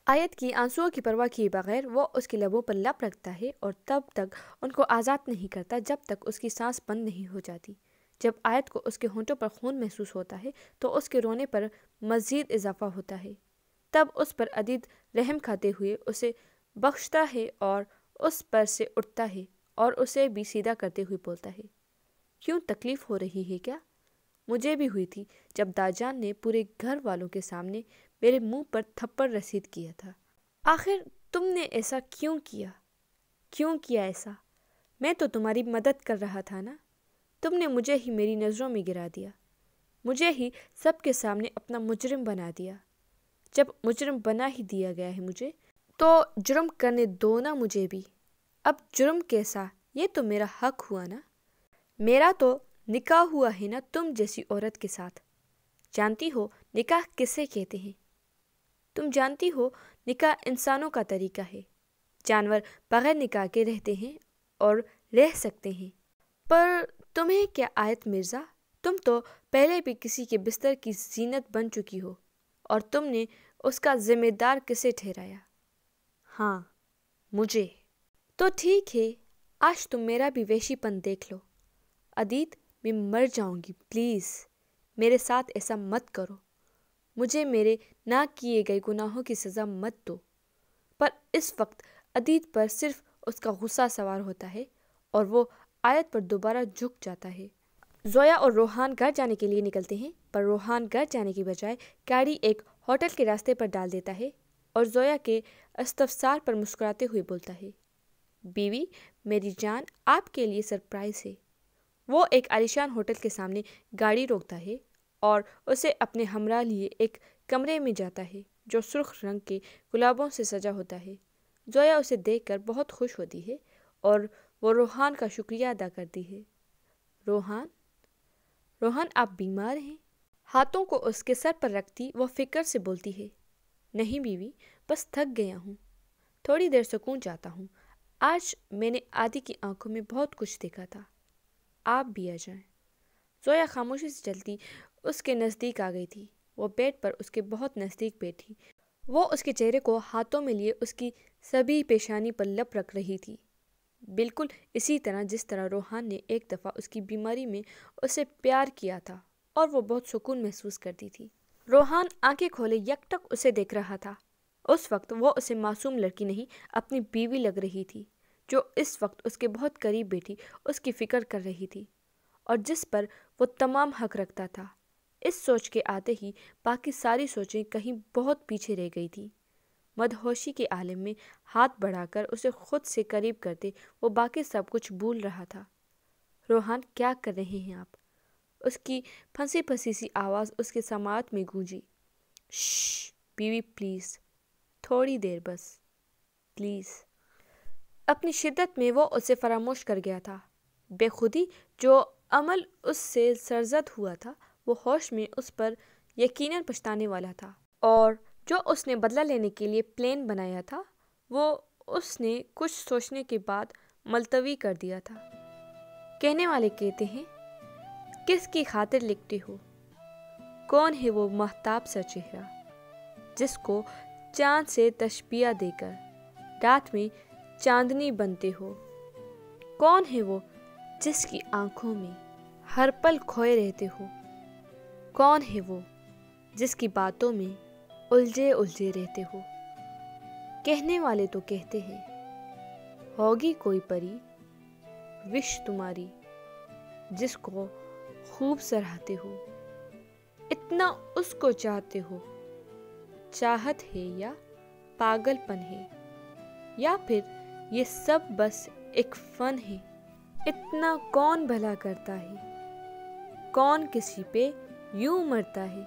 आयत की आंसुओं की परवाह किए बगैर वो उसके लबों पर लब रखता है और तब तक उनको आज़ाद नहीं करता जब तक उसकी सांस बंद नहीं हो जाती। जब आयत को उसके होंठों पर खून महसूस होता है तो उसके रोने पर मज़ीद इजाफा होता है। तब उस पर अदीत रहम खाते हुए उसे बख्शता है और उस पर से उठता है और उसे भी सीधा करते हुए बोलता है, क्यों तकलीफ़ हो रही है क्या? मुझे भी हुई थी जब दाजान ने पूरे घर वालों के सामने मेरे मुंह पर थप्पड़ रसीद किया था। आखिर तुमने ऐसा क्यों किया? क्यों किया ऐसा? मैं तो तुम्हारी मदद कर रहा था ना, तुमने मुझे ही मेरी नज़रों में गिरा दिया, मुझे ही सबके सामने अपना मुजरिम बना दिया। जब मुजरिम बना ही दिया गया है मुझे, तो जुर्म करने दो ना मुझे भी। अब जुर्म कैसा, ये तो मेरा हक हुआ ना, मेरा तो निकाह हुआ है ना तुम जैसी औरत के साथ। जानती हो निकाह किसे कहते हैं? तुम जानती हो निकाह इंसानों का तरीका है, जानवर बगैर निकाह के रहते हैं और रह सकते हैं। पर तुम्हें क्या आयत मिर्ज़ा, तुम तो पहले भी किसी के बिस्तर की जीनत बन चुकी हो और तुमने उसका जिम्मेदार किसे ठहराया? हाँ, मुझे। तो ठीक है, आज तुम मेरा भी वैशीपन देख लो। अदीत, मैं मर जाऊंगी, प्लीज़ मेरे साथ ऐसा मत करो, मुझे मेरे ना किए गए गुनाहों की सज़ा मत दो। पर इस वक्त अदीत पर सिर्फ उसका गुस्सा सवार होता है और वो आयत पर दोबारा झुक जाता है। जोया और रोहान घर जाने के लिए निकलते हैं पर रोहान घर जाने की बजाय गाड़ी एक होटल के रास्ते पर डाल देता है और जोया के इस्तफसार पर मुस्कुराते हुए बोलता है, बीवी मेरी जान, आपके लिए सरप्राइज़ है। वो एक आलीशान होटल के सामने गाड़ी रोकता है और उसे अपने हमरा लिए एक कमरे में जाता है जो सुर्ख रंग के गुलाबों से सजा होता है। जोया उसे देखकर बहुत खुश होती है और वो रोहान का शुक्रिया अदा करती है। रोहान, रोहान आप बीमार हैं? हाथों को उसके सर पर रखती वो फिक्र से बोलती है, नहीं बीवी, बस थक गया हूँ, थोड़ी देर सुकून चाहता हूँ। आज मैंने आदि की आंखों में बहुत कुछ देखा था, आप भी आ जाएं। जोया खामोशी से चलती उसके नज़दीक आ गई थी। वो बेड पर उसके बहुत नज़दीक बैठी, वो उसके चेहरे को हाथों में लिए उसकी सभी पेशानी पर लप रख रही थी, बिल्कुल इसी तरह जिस तरह रोहान ने एक दफ़ा उसकी बीमारी में उसे प्यार किया था और वो बहुत सुकून महसूस करती थी। रोहान आंखें खोले यकटक उसे देख रहा था। उस वक्त वो उसे मासूम लड़की नहीं, अपनी बीवी लग रही थी जो इस वक्त उसके बहुत करीब बैठी उसकी फ़िक्र कर रही थी और जिस पर वो तमाम हक रखता था। इस सोच के आते ही बाकी सारी सोचें कहीं बहुत पीछे रह गई थी। मदहोशी के आलम में हाथ बढ़ाकर उसे खुद से करीब करते वो बाकी सब कुछ भूल रहा था। रोहान, क्या कर रहे हैं आप? उसकी फंसी फंसी सी आवाज़ उसके समात में गूंजी। श्श बीवी, प्लीज़ थोड़ी देर बस, प्लीज़। अपनी शिद्दत में वो उसे फरामोश कर गया था। बेखुदी जो अमल उससे सरजद हुआ था वो होश में उस पर यकीनन पछताने वाला था और जो उसने बदला लेने के लिए प्लान बनाया था वो उसने कुछ सोचने के बाद मुलतवी कर दिया था। कहने वाले कहते हैं, किसकी खातिर लिखते हो? कौन है वो महताब सा चेहरा जिसको चांद से तशबीह देकर रात में चांदनी बनते हो? कौन है वो जिसकी आंखों में हर पल खोए रहते हो? कौन है वो जिसकी बातों में उलझे उलझे रहते हो? कहने वाले तो कहते हैं, होगी कोई परी विश तुम्हारी जिसको खूब सराहते हो, इतना उसको चाहते हो। चाहत है या पागलपन है या फिर ये सब बस एक फन है? इतना कौन भला करता है, कौन किसी पे यूं मरता है?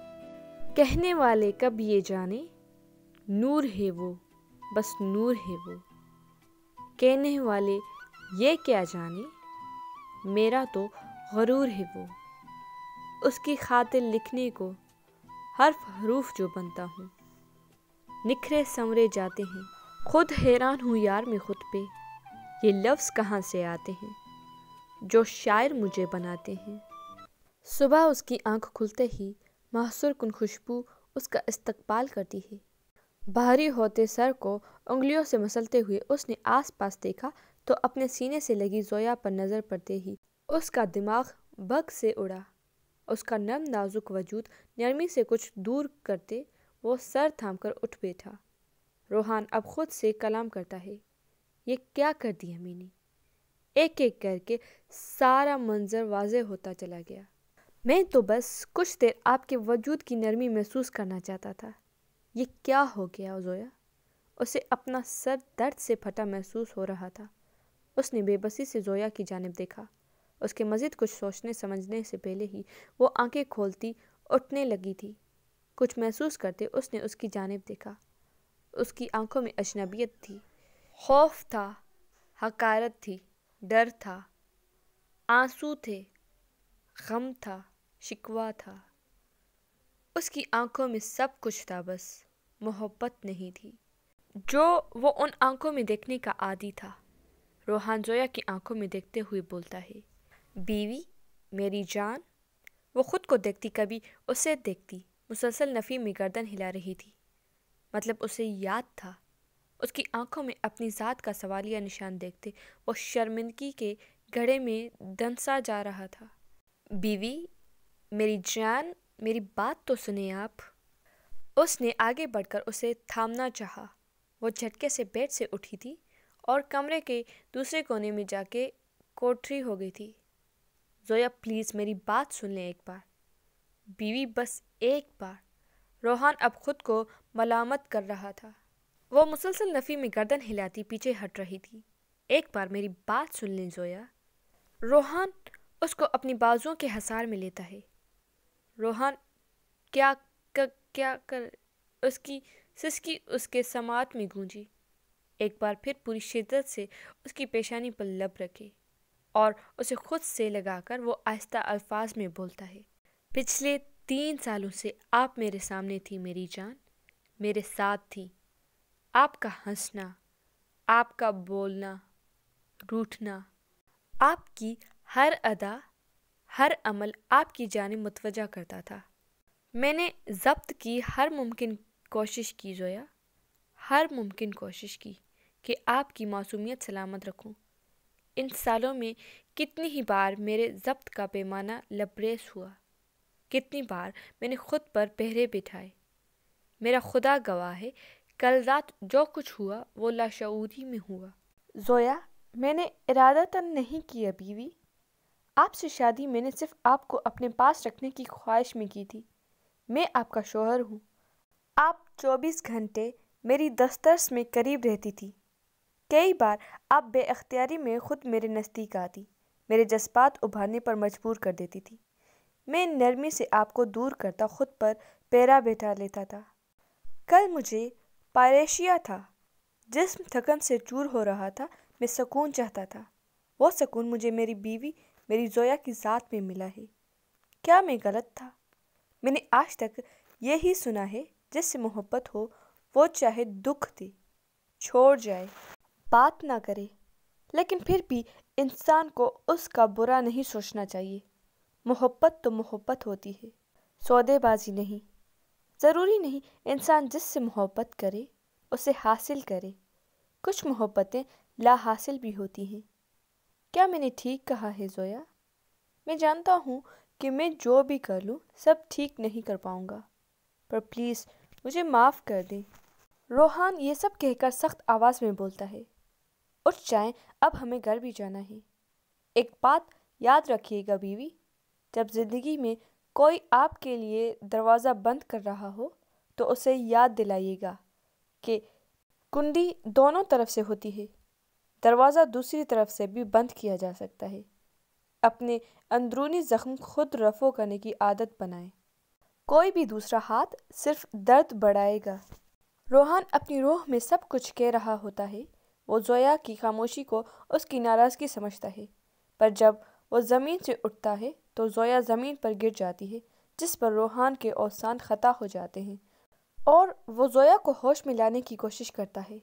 कहने वाले कब ये जाने, नूर है वो बस नूर है वो। कहने वाले ये क्या जाने, मेरा तो गरूर है वो। उसकी खातिर लिखने को हर्फ हरूफ जो बनता हूँ, निखरे संवरे जाते हैं। खुद हैरान हूँ यार मैं खुद पे, ये लफ्ज़ कहाँ से आते हैं जो शायर मुझे बनाते हैं। सुबह उसकी आंख खुलते ही महसूर कुन खुशबू उसका इस्तकबाल करती है। भारी होते सर को उंगलियों से मसलते हुए उसने आसपास देखा तो अपने सीने से लगी जोया पर नज़र पड़ते ही उसका दिमाग बग से उड़ा। उसका नम नाजुक वजूद नरमी से कुछ दूर करते वो सर थामकर उठ बैठा। रोहान अब खुद से कलाम करता है, ये क्या कर दिया मैंने? एक एक करके सारा मंजर वाजे होता चला गया। मैं तो बस कुछ देर आपके वजूद की नरमी महसूस करना चाहता था, ये क्या हो गया जोया? उसे अपना सर दर्द से फटा महसूस हो रहा था। उसने बेबसी से जोया की जानिब देखा। उसके मज़ीद कुछ सोचने समझने से पहले ही वो आंखें खोलती उठने लगी थी। कुछ महसूस करते उसने उसकी जानिब देखा। उसकी आंखों में अजनबियत थी, खौफ था, हकारत थी, डर था, आंसू थे, गम था, शिकवा था। उसकी आंखों में सब कुछ था, बस मोहब्बत नहीं थी जो वो उन आंखों में देखने का आदी था। रोहान जोया की आंखों में देखते हुए बोलता है, बीवी मेरी जान। वो ख़ुद को देखती कभी उसे देखती मुसलसल नफ़ी में गर्दन हिला रही थी। मतलब उसे याद था। उसकी आंखों में अपनी ज़ात का सवालिया निशान देखते वो शर्मिंदगी के घड़े में धंसा जा रहा था। बीवी मेरी जान, मेरी बात तो सुने आप। उसने आगे बढ़कर उसे थामना चाहा। वो झटके से बेड से उठी थी और कमरे के दूसरे कोने में जाके कोठरी हो गई थी। जोया प्लीज़ मेरी बात सुन लें एक बार, बीवी बस एक बार। रोहान अब ख़ुद को मलामत कर रहा था। वो मुसलसल नफ़ी में गर्दन हिलाती पीछे हट रही थी। एक बार मेरी बात सुन लें जोया। रोहान उसको अपनी बाजुओं के हसार में लेता है। रोहान क्या कर उसकी सिसकी उसके समात में गूंजी। एक बार फिर पूरी शिद्दत से उसकी पेशानी पर लब रखे और उसे ख़ुद से लगाकर वो आहिस्ता अल्फाज में बोलता है, पिछले 3 सालों से आप मेरे सामने थी मेरी जान, मेरे साथ थी। आपका हंसना, आपका बोलना, रूठना, आपकी हर अदा हर अमल आपकी जानिब मुतवज्जा करता था। मैंने ज़ब्त की हर मुमकिन कोशिश की जोया, हर मुमकिन कोशिश की कि आपकी मासूमियत सलामत रखूं। इन सालों में कितनी ही बार मेरे ज़ब्त का पैमाना लबरेज हुआ, कितनी बार मैंने ख़ुद पर पहरे बिठाए। मेरा खुदा गवाह है, कल रात जो कुछ हुआ वो लाशऊरी में हुआ। जोया मैंने इरादतन नहीं किया बीवी, आपसे शादी मैंने सिर्फ आपको अपने पास रखने की ख्वाहिश में की थी। मैं आपका शौहर हूँ, आप 24 घंटे मेरी दस्तरस में करीब रहती थी। कई बार आप बेअख्तियारी में ख़ुद मेरे नज़दीक आती, मेरे जज्बात उभारने पर मजबूर कर देती थी। मैं नरमी से आपको दूर करता, ख़ुद पर पैरा बैठा लेता था। कल मुझे पारेशिया था, जिस्म थकन से चूर हो रहा था। मैं सुकून चाहता था, वो सुकून मुझे मेरी बीवी मेरी जोया की ज़ात में मिला है। क्या मैं गलत था? मैंने आज तक यही सुना है, जिससे मोहब्बत हो वो चाहे दुख दे, छोड़ जाए, बात ना करे, लेकिन फिर भी इंसान को उसका बुरा नहीं सोचना चाहिए। मोहब्बत तो मोहब्बत होती है, सौदेबाजी नहीं। ज़रूरी नहीं इंसान जिससे मोहब्बत करे उसे हासिल करे, कुछ मोहब्बतें ला हासिल भी होती हैं। क्या मैंने ठीक कहा है जोया? मैं जानता हूँ कि मैं जो भी कर लूँ सब ठीक नहीं कर पाऊँगा, पर प्लीज़ मुझे माफ़ कर दें। रोहान ये सब कहकर सख्त आवाज़ में बोलता है, उठ जाएं, अब हमें घर भी जाना है। एक बात याद रखिएगा बीवी, जब ज़िंदगी में कोई आपके लिए दरवाज़ा बंद कर रहा हो तो उसे याद दिलाइएगा कि कुंडी दोनों तरफ से होती है, दरवाज़ा दूसरी तरफ से भी बंद किया जा सकता है। अपने अंदरूनी ज़ख्म खुद रफ़ो करने की आदत बनाएं, कोई भी दूसरा हाथ सिर्फ दर्द बढ़ाएगा। रोहान अपनी रूह में सब कुछ कह रहा होता है, वो जोया की खामोशी को उसकी नाराज़गी समझता है, पर जब वो ज़मीन से उठता है तो जोया ज़मीन पर गिर जाती है, जिस पर रोहान के औसान ख़ता हो जाते हैं और वो जोया को होश में लाने की कोशिश करता है।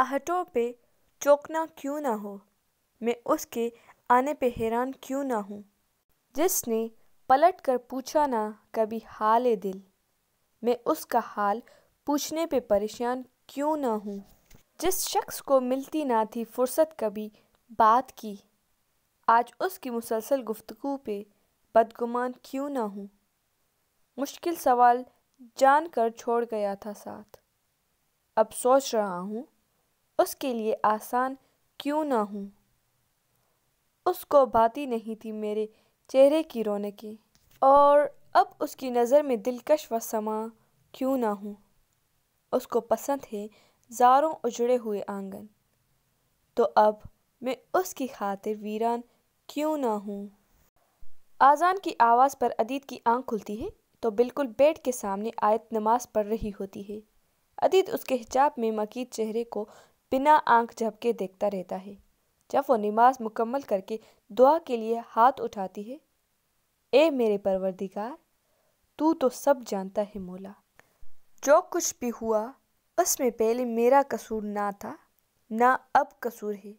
आहटों पे चौंकना क्यों ना हो, मैं उसके आने पे हैरान क्यों ना हूँ, जिसने पलट कर पूछा ना कभी हाल दिल, मैं उसका हाल पूछने पे परेशान क्यों ना हूँ, जिस शख्स को मिलती ना थी फुर्सत कभी बात की, आज उसकी मुसलसल गुफ्तगू पे बदगुमान क्यों ना हूँ, मुश्किल सवाल जान कर छोड़ गया था साथ, अब सोच रहा हूँ उसके लिए आसान क्यों ना हूँ, उसको बाती नहीं थी मेरे चेहरे की रौनकें और अब उसकी नज़र में दिलकश व समा क्यों ना हूँ, उसको पसंद है ज़ारों उजड़े हुए आंगन, तो अब मैं उसकी खातिर वीरान क्यों ना हूँ। आज़ान की आवाज़ पर अदीत की आंख खुलती है तो बिल्कुल बेड के सामने आयत नमाज पढ़ रही होती है। अदीत उसके हिजाब में मकीद चेहरे को बिना आंख झपके देखता रहता है। जब वो नमाज मुकम्मल करके दुआ के लिए हाथ उठाती है, ए मेरे परवरदिगार, तू तो सब जानता है मौला, जो कुछ भी हुआ उसमें पहले मेरा कसूर ना था ना अब कसूर है,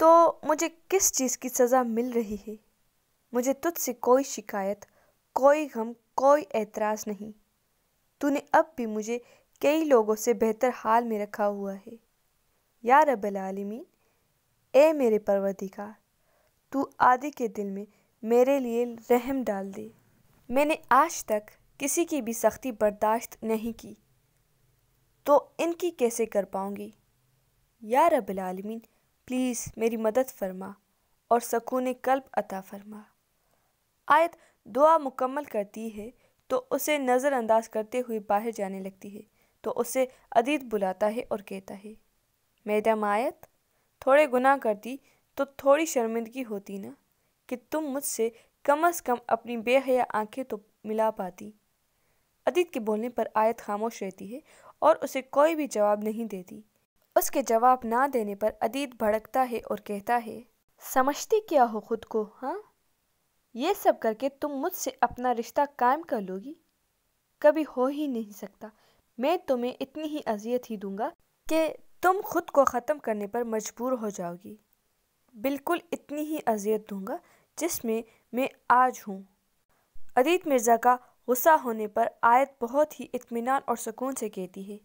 तो मुझे किस चीज़ की सज़ा मिल रही है? मुझे तुझसे कोई शिकायत, कोई गम, कोई एतराज़ नहीं। तूने अब भी मुझे कई लोगों से बेहतर हाल में रखा हुआ है। या रब्बल आलमीन, ए मेरे परवरदिगार, तू आदि के दिल में मेरे लिए रहम डाल दे। मैंने आज तक किसी की भी सख्ती बर्दाश्त नहीं की, तो इनकी कैसे कर पाऊँगी? या रब्बल आलमीन, प्लीज़ मेरी मदद फरमा और सकून कल्ब अता फरमा। आयत दुआ मुकम्मल करती है तो उसे नज़रअंदाज करते हुए बाहर जाने लगती है, तो उसे अदीत बुलाता है और कहता है, मैडम आयत, थोड़े गुनाह करती तो थोड़ी शर्मिंदगी होती ना, कि तुम मुझसे कम से कम अपनी बेहया आंखें तो मिला पाती। अदीत के बोलने पर आयत खामोश रहती है और उसे कोई भी जवाब नहीं देती। उसके जवाब ना देने पर अदीत भड़कता है और कहता है, समझती क्या हो खुद को, हाँ? ये सब करके तुम मुझसे अपना रिश्ता कायम कर लोगी? कभी हो ही नहीं सकता। मैं तुम्हें इतनी ही अजियत ही दूंगा कि तुम खुद को ख़त्म करने पर मजबूर हो जाओगी, बिल्कुल इतनी ही अजियत दूंगा जिसमें मैं आज हूँ। अदीत मिर्ज़ा का गुस्सा होने पर आयत बहुत ही इत्मीनान और सुकून से कहती है,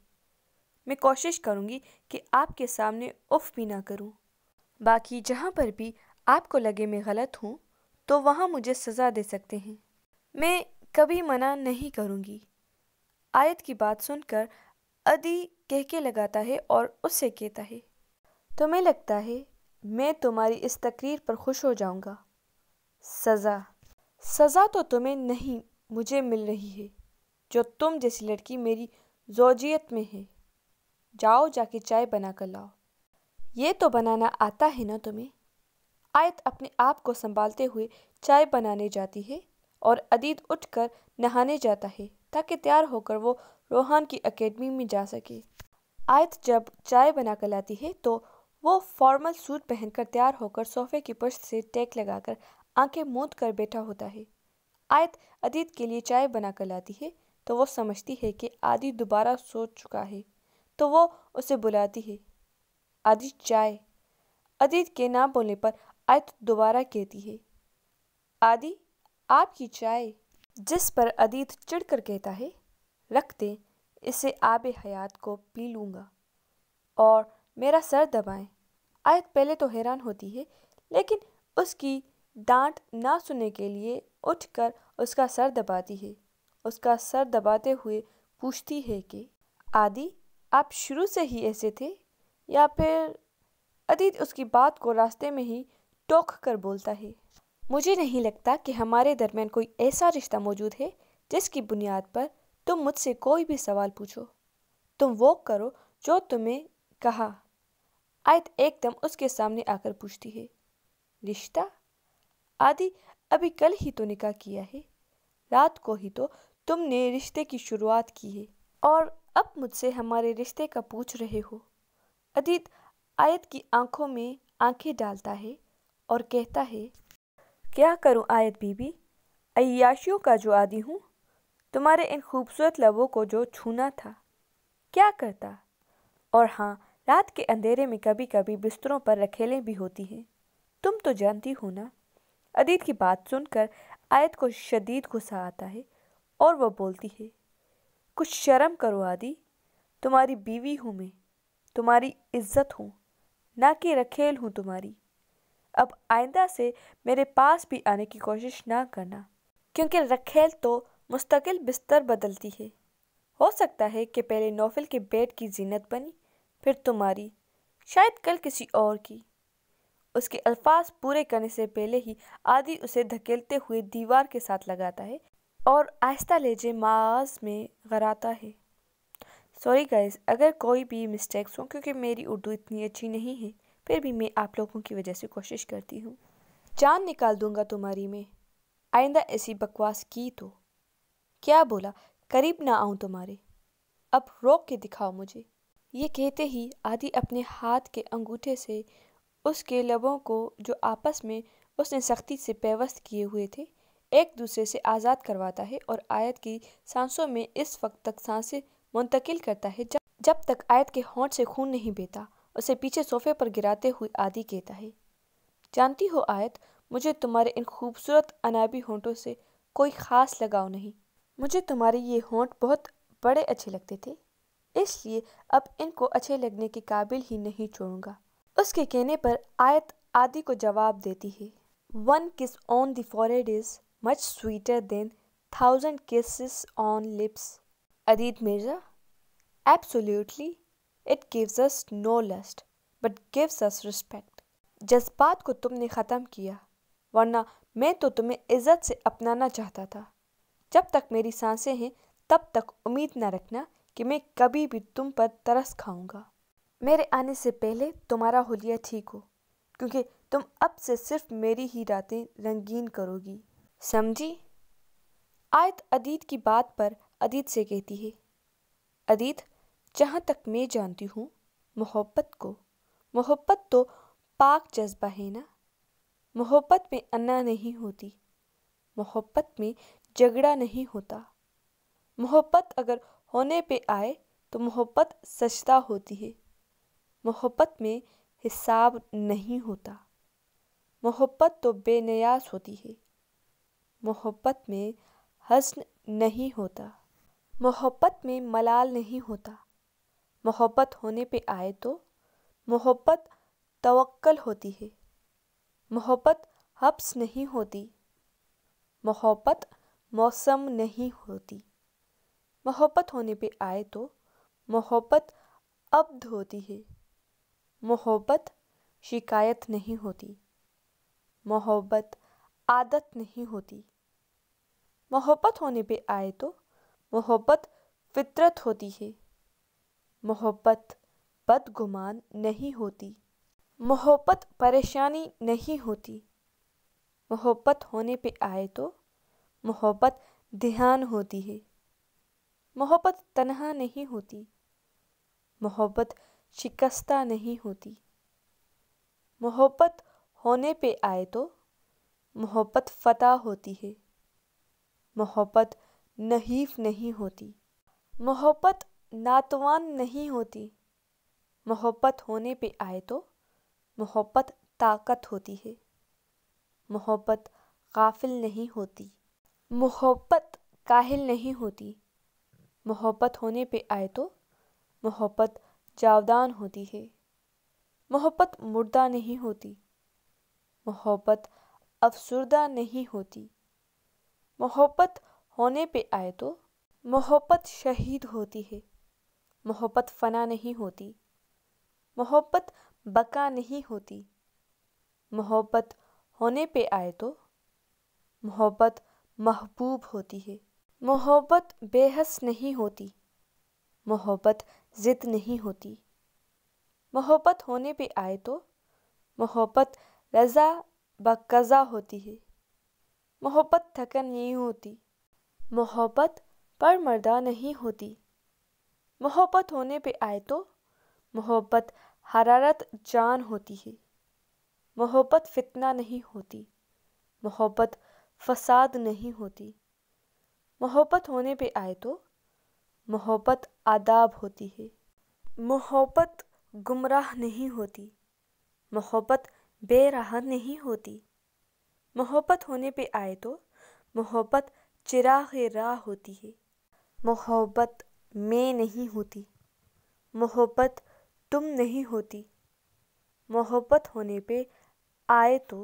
मैं कोशिश करूंगी कि आपके सामने उफ़ भी ना करूं। बाकी जहां पर भी आपको लगे मैं गलत हूं तो वहां मुझे सज़ा दे सकते हैं, मैं कभी मना नहीं करूंगी। आयत की बात सुनकर अदी कहके लगाता है और उससे कहता है, तुम्हें लगता है मैं तुम्हारी इस तकरीर पर खुश हो जाऊंगा? सज़ा सज़ा तो तुम्हें नहीं मुझे मिल रही है जो तुम जैसी लड़की मेरी ज़ौजियत में है। जाओ जाके चाय बना कर लाओ। ये तो बनाना आता है ना तुम्हें? आयत अपने आप को संभालते हुए चाय बनाने जाती है और अदीत उठकर नहाने जाता है ताकि तैयार होकर वो रोहान की एकेडमी में जा सके। आयत जब चाय बना कर लाती है तो वो फॉर्मल सूट पहनकर तैयार होकर सोफे की पश्च से टेक लगाकर आंखें मूंद कर बैठा होता है। आयत अदीत के लिए चाय बना कर लाती है तो वो समझती है कि आदि दोबारा सो चुका है तो वो उसे बुलाती है, आदि चाय। अदीत के ना बोलने पर आयत दोबारा कहती है, आदि आपकी चाय। जिस पर अदीत चिढ़ कर कहता है, रख दे, इसे आबे हयात को पी लूँगा और मेरा सर दबाएं। आयत पहले तो हैरान होती है लेकिन उसकी डांट ना सुनने के लिए उठकर उसका सर दबाती है। उसका सर दबाते हुए पूछती है कि आदि आप शुरू से ही ऐसे थे या फिर? अदीत उसकी बात को रास्ते में ही टोक कर बोलता है, मुझे नहीं लगता कि हमारे दरमियान कोई ऐसा रिश्ता मौजूद है जिसकी बुनियाद पर तुम मुझसे कोई भी सवाल पूछो। तुम वो करो जो तुम्हें कहा। आयत एकदम उसके सामने आकर पूछती है, रिश्ता? आदि अभी कल ही तो निकाह किया है, रात को ही तो तुमने रिश्ते की शुरुआत की है और अब मुझसे हमारे रिश्ते का पूछ रहे हो। अदीत आयत की आंखों में आंखें डालता है और कहता है, क्या करूं आयत बीबी, अय्याशियों का जो आदी हूं, तुम्हारे इन खूबसूरत लबों को जो छूना था, क्या करता। और हाँ, रात के अंधेरे में कभी कभी बिस्तरों पर रखेलें भी होती हैं, तुम तो जानती हो ना। अदीत की बात सुनकर आयत को शदीद गुस्सा आता है और वह बोलती है, कुछ शर्म करो आदि, तुम्हारी बीवी हूँ मैं, तुम्हारी इज्जत हूँ, ना कि रखेल हूँ तुम्हारी। अब आइंदा से मेरे पास भी आने की कोशिश ना करना क्योंकि रखेल तो मुस्तकिल बिस्तर बदलती है। हो सकता है कि पहले नौफिल के बेड की जीनत बनी, फिर तुम्हारी, शायद कल किसी और की। उसके अल्फाज पूरे करने से पहले ही आदि उसे धकेलते हुए दीवार के साथ लगाता है और आहिस्ता लेजे माज में गराता है। सॉरी गाइज़ अगर कोई भी मिस्टेक्स हो क्योंकि मेरी उर्दू इतनी अच्छी नहीं है, फिर भी मैं आप लोगों की वजह से कोशिश करती हूँ। जान निकाल दूंगा तुम्हारी मैं, आइंदा ऐसी बकवास की तो। क्या बोला, करीब ना आऊँ तुम्हारे, अब रोक के दिखाओ मुझे। ये कहते ही आदि अपने हाथ के अंगूठे से उसके लबों को जो आपस में उसने सख्ती से पेवस्त किए हुए थे एक दूसरे से आज़ाद करवाता है और आयत की सांसों में इस वक्त तक सांसें मुंतकिल करता है जब तक आयत के होंठ से खून नहीं बहता। उसे पीछे सोफे पर गिराते हुए आदि कहता है, जानती हो आयत, मुझे तुम्हारे इन खूबसूरत अनाबी होंठों से कोई ख़ास लगाव नहीं। मुझे तुम्हारे ये होंठ बहुत बड़े अच्छे लगते थे, इसलिए अब इनको अच्छे लगने के काबिल ही नहीं छोड़ूंगा। उसके कहने पर आयत आदि को जवाब देती है, one kiss on the forehead is much sweeter than 1000 kisses on lips. Adit Mirza, absolutely it gives us no lust but gives us respect. जज्बात को तुमने ख़त्म किया, वरना मैं तो तुम्हें इज़्ज़त से अपनाना चाहता था। जब तक मेरी सांसें हैं तब तक उम्मीद ना रखना कि मैं कभी भी तुम पर तरस खाऊंगा। मेरे आने से पहले तुम्हारा हुलिया ठीक हो क्योंकि तुम अब से सिर्फ मेरी ही रातें रंगीन करोगी, समझी। आयत अदीत की बात पर अदीत से कहती है, अदीत जहाँ तक मैं जानती हूँ मोहब्बत तो पाक जज्बा है ना। मोहब्बत में अन्ना नहीं होती, मोहब्बत में झगड़ा नहीं होता। मोहब्बत अगर होने पे आए तो मोहब्बत सजदा होती है। मोहब्बत में हिसाब नहीं होता, मोहब्बत तो बेनियाज होती है। मोहब्बत में हस्न नहीं होता, मोहब्बत में मलाल नहीं होता। मोहब्बत होने पे आए तो मोहब्बत तवक्कल होती है, मोहब्बत हब्स नहीं होती। मोहब्बत मौसम नहीं होती, मोहब्बत होने पे आए तो मोहब्बत अब्द होती है। मोहब्बत शिकायत नहीं होती, मोहब्बत आदत नहीं होती। मोहब्बत होने पे आए तो मोहब्बत फितरत होती है, मोहब्बत बदगुमान नहीं होती, मोहब्बत परेशानी नहीं होती। मोहब्बत होने पे आए तो मोहब्बत ध्यान होती है, मोहब्बत तन्हा नहीं होती, मोहब्बत शिकस्ता नहीं होती। मोहब्बत होने पे आए तो मोहब्बत फतह होती है, मोहब्बत नहीफ नहीं होती, मोहब्बत नातवान नहीं होती। मोहब्बत होने पे आए तो मोहब्बत ताकत होती है, मोहब्बत गाफिल नहीं होती, मोहब्बत काहिल नहीं होती। मोहब्बत होने पे आए तो मोहब्बत जावदान होती है, मोहब्बत मुर्दा नहीं होती, मोहब्बत अफसुर्दा नहीं होती। मोहब्बत होने पे आए तो मोहब्बत शहीद होती है, मोहब्बत फना नहीं होती, मोहब्बत बका नहीं होती। मोहब्बत होने पे आए तो मोहब्बत महबूब होती है, मोहब्बत बेहस नहीं होती, मोहब्बत ज़िद नहीं होती। मोहब्बत होने पे आए तो मोहब्बत रज़ा बक़ज़ा होती है, मोहब्बत थकन नहीं होती, मोहब्बत पर मर्दा नहीं होती। मोहब्बत होने पे आए तो मोहब्बत हरारत जान होती है, मोहब्बत फितना नहीं होती, मोहब्बत फसाद नहीं होती। मोहब्बत होने पे आए तो मोहब्बत आदाब होती है, मोहब्बत गुमराह नहीं होती, मोहब्बत बेराह नहीं होती। मोहब्बत होने पे आए तो मोहब्बत चिराग राह होती है, मोहब्बत मैं नहीं होती, मोहब्बत तुम नहीं होती। मोहब्बत होने पे आए तो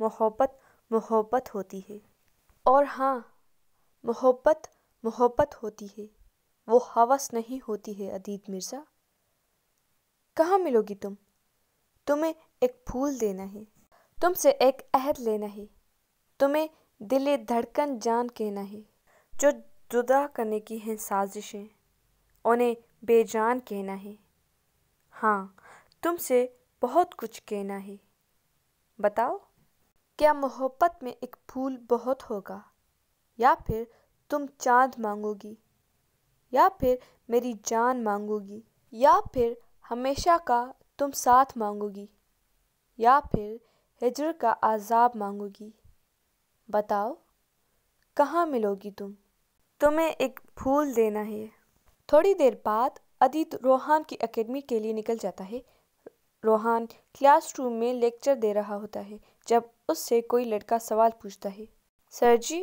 मोहब्बत मोहब्बत होती है। और हाँ, मोहब्बत मोहब्बत होती है, वो हवस नहीं होती है। अदीत मिर्ज़ा, कहाँ मिलोगी तुम? तुम्हें एक फूल देना है, तुमसे एक अहद लेना है, तुम्हें दिले धड़कन जान कहना है। जो जुदा करने की हैं साजिशें, उन्हें बेजान कहना है। हाँ, तुमसे बहुत कुछ कहना है। बताओ, क्या मोहब्बत में एक फूल बहुत होगा, या फिर तुम चाँद मांगोगी, या फिर मेरी जान मांगोगी, या फिर हमेशा का तुम साथ मांगोगी, या फिर हिजर का आज़ाब मांगोगी। बताओ, कहाँ मिलोगी तुम? तुम्हें एक फूल देना है। थोड़ी देर बाद अदित रोहान की एकेडमी के लिए निकल जाता है। रोहान क्लासरूम में लेक्चर दे रहा होता है जब उससे कोई लड़का सवाल पूछता है। सर जी,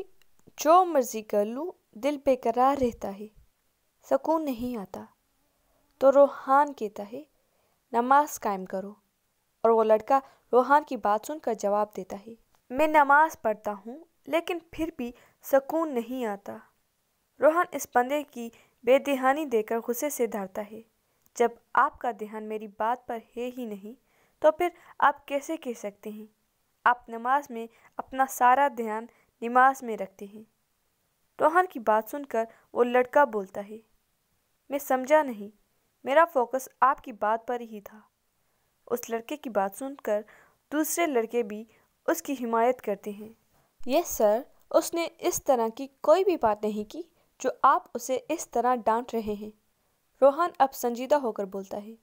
जो मर्ज़ी कर लूँ, दिल बेकरार रहता है, सुकून नहीं आता। तो रोहान कहता है, नमाज कायम करो। और वो लड़का रोहान की बात सुनकर जवाब देता है, मैं नमाज पढ़ता हूँ लेकिन फिर भी सुकून नहीं आता। रोहान इस बंदे की बेदहानी देकर गुस्से से धरता है, जब आपका ध्यान मेरी बात पर है ही नहीं तो फिर आप कैसे कह सकते हैं? आप नमाज में अपना सारा ध्यान नमाज में रखते हैं। रोहान की बात सुनकर वो लड़का बोलता है, मैं समझा नहीं, मेरा फोकस आपकी बात पर ही था। उस लड़के की बात सुनकर दूसरे लड़के भी उसकी हिमायत करते हैं। यस सर, उसने इस तरह की कोई भी बात नहीं की जो आप उसे इस तरह डांट रहे हैं। रोहान अब संजीदा होकर बोलता है,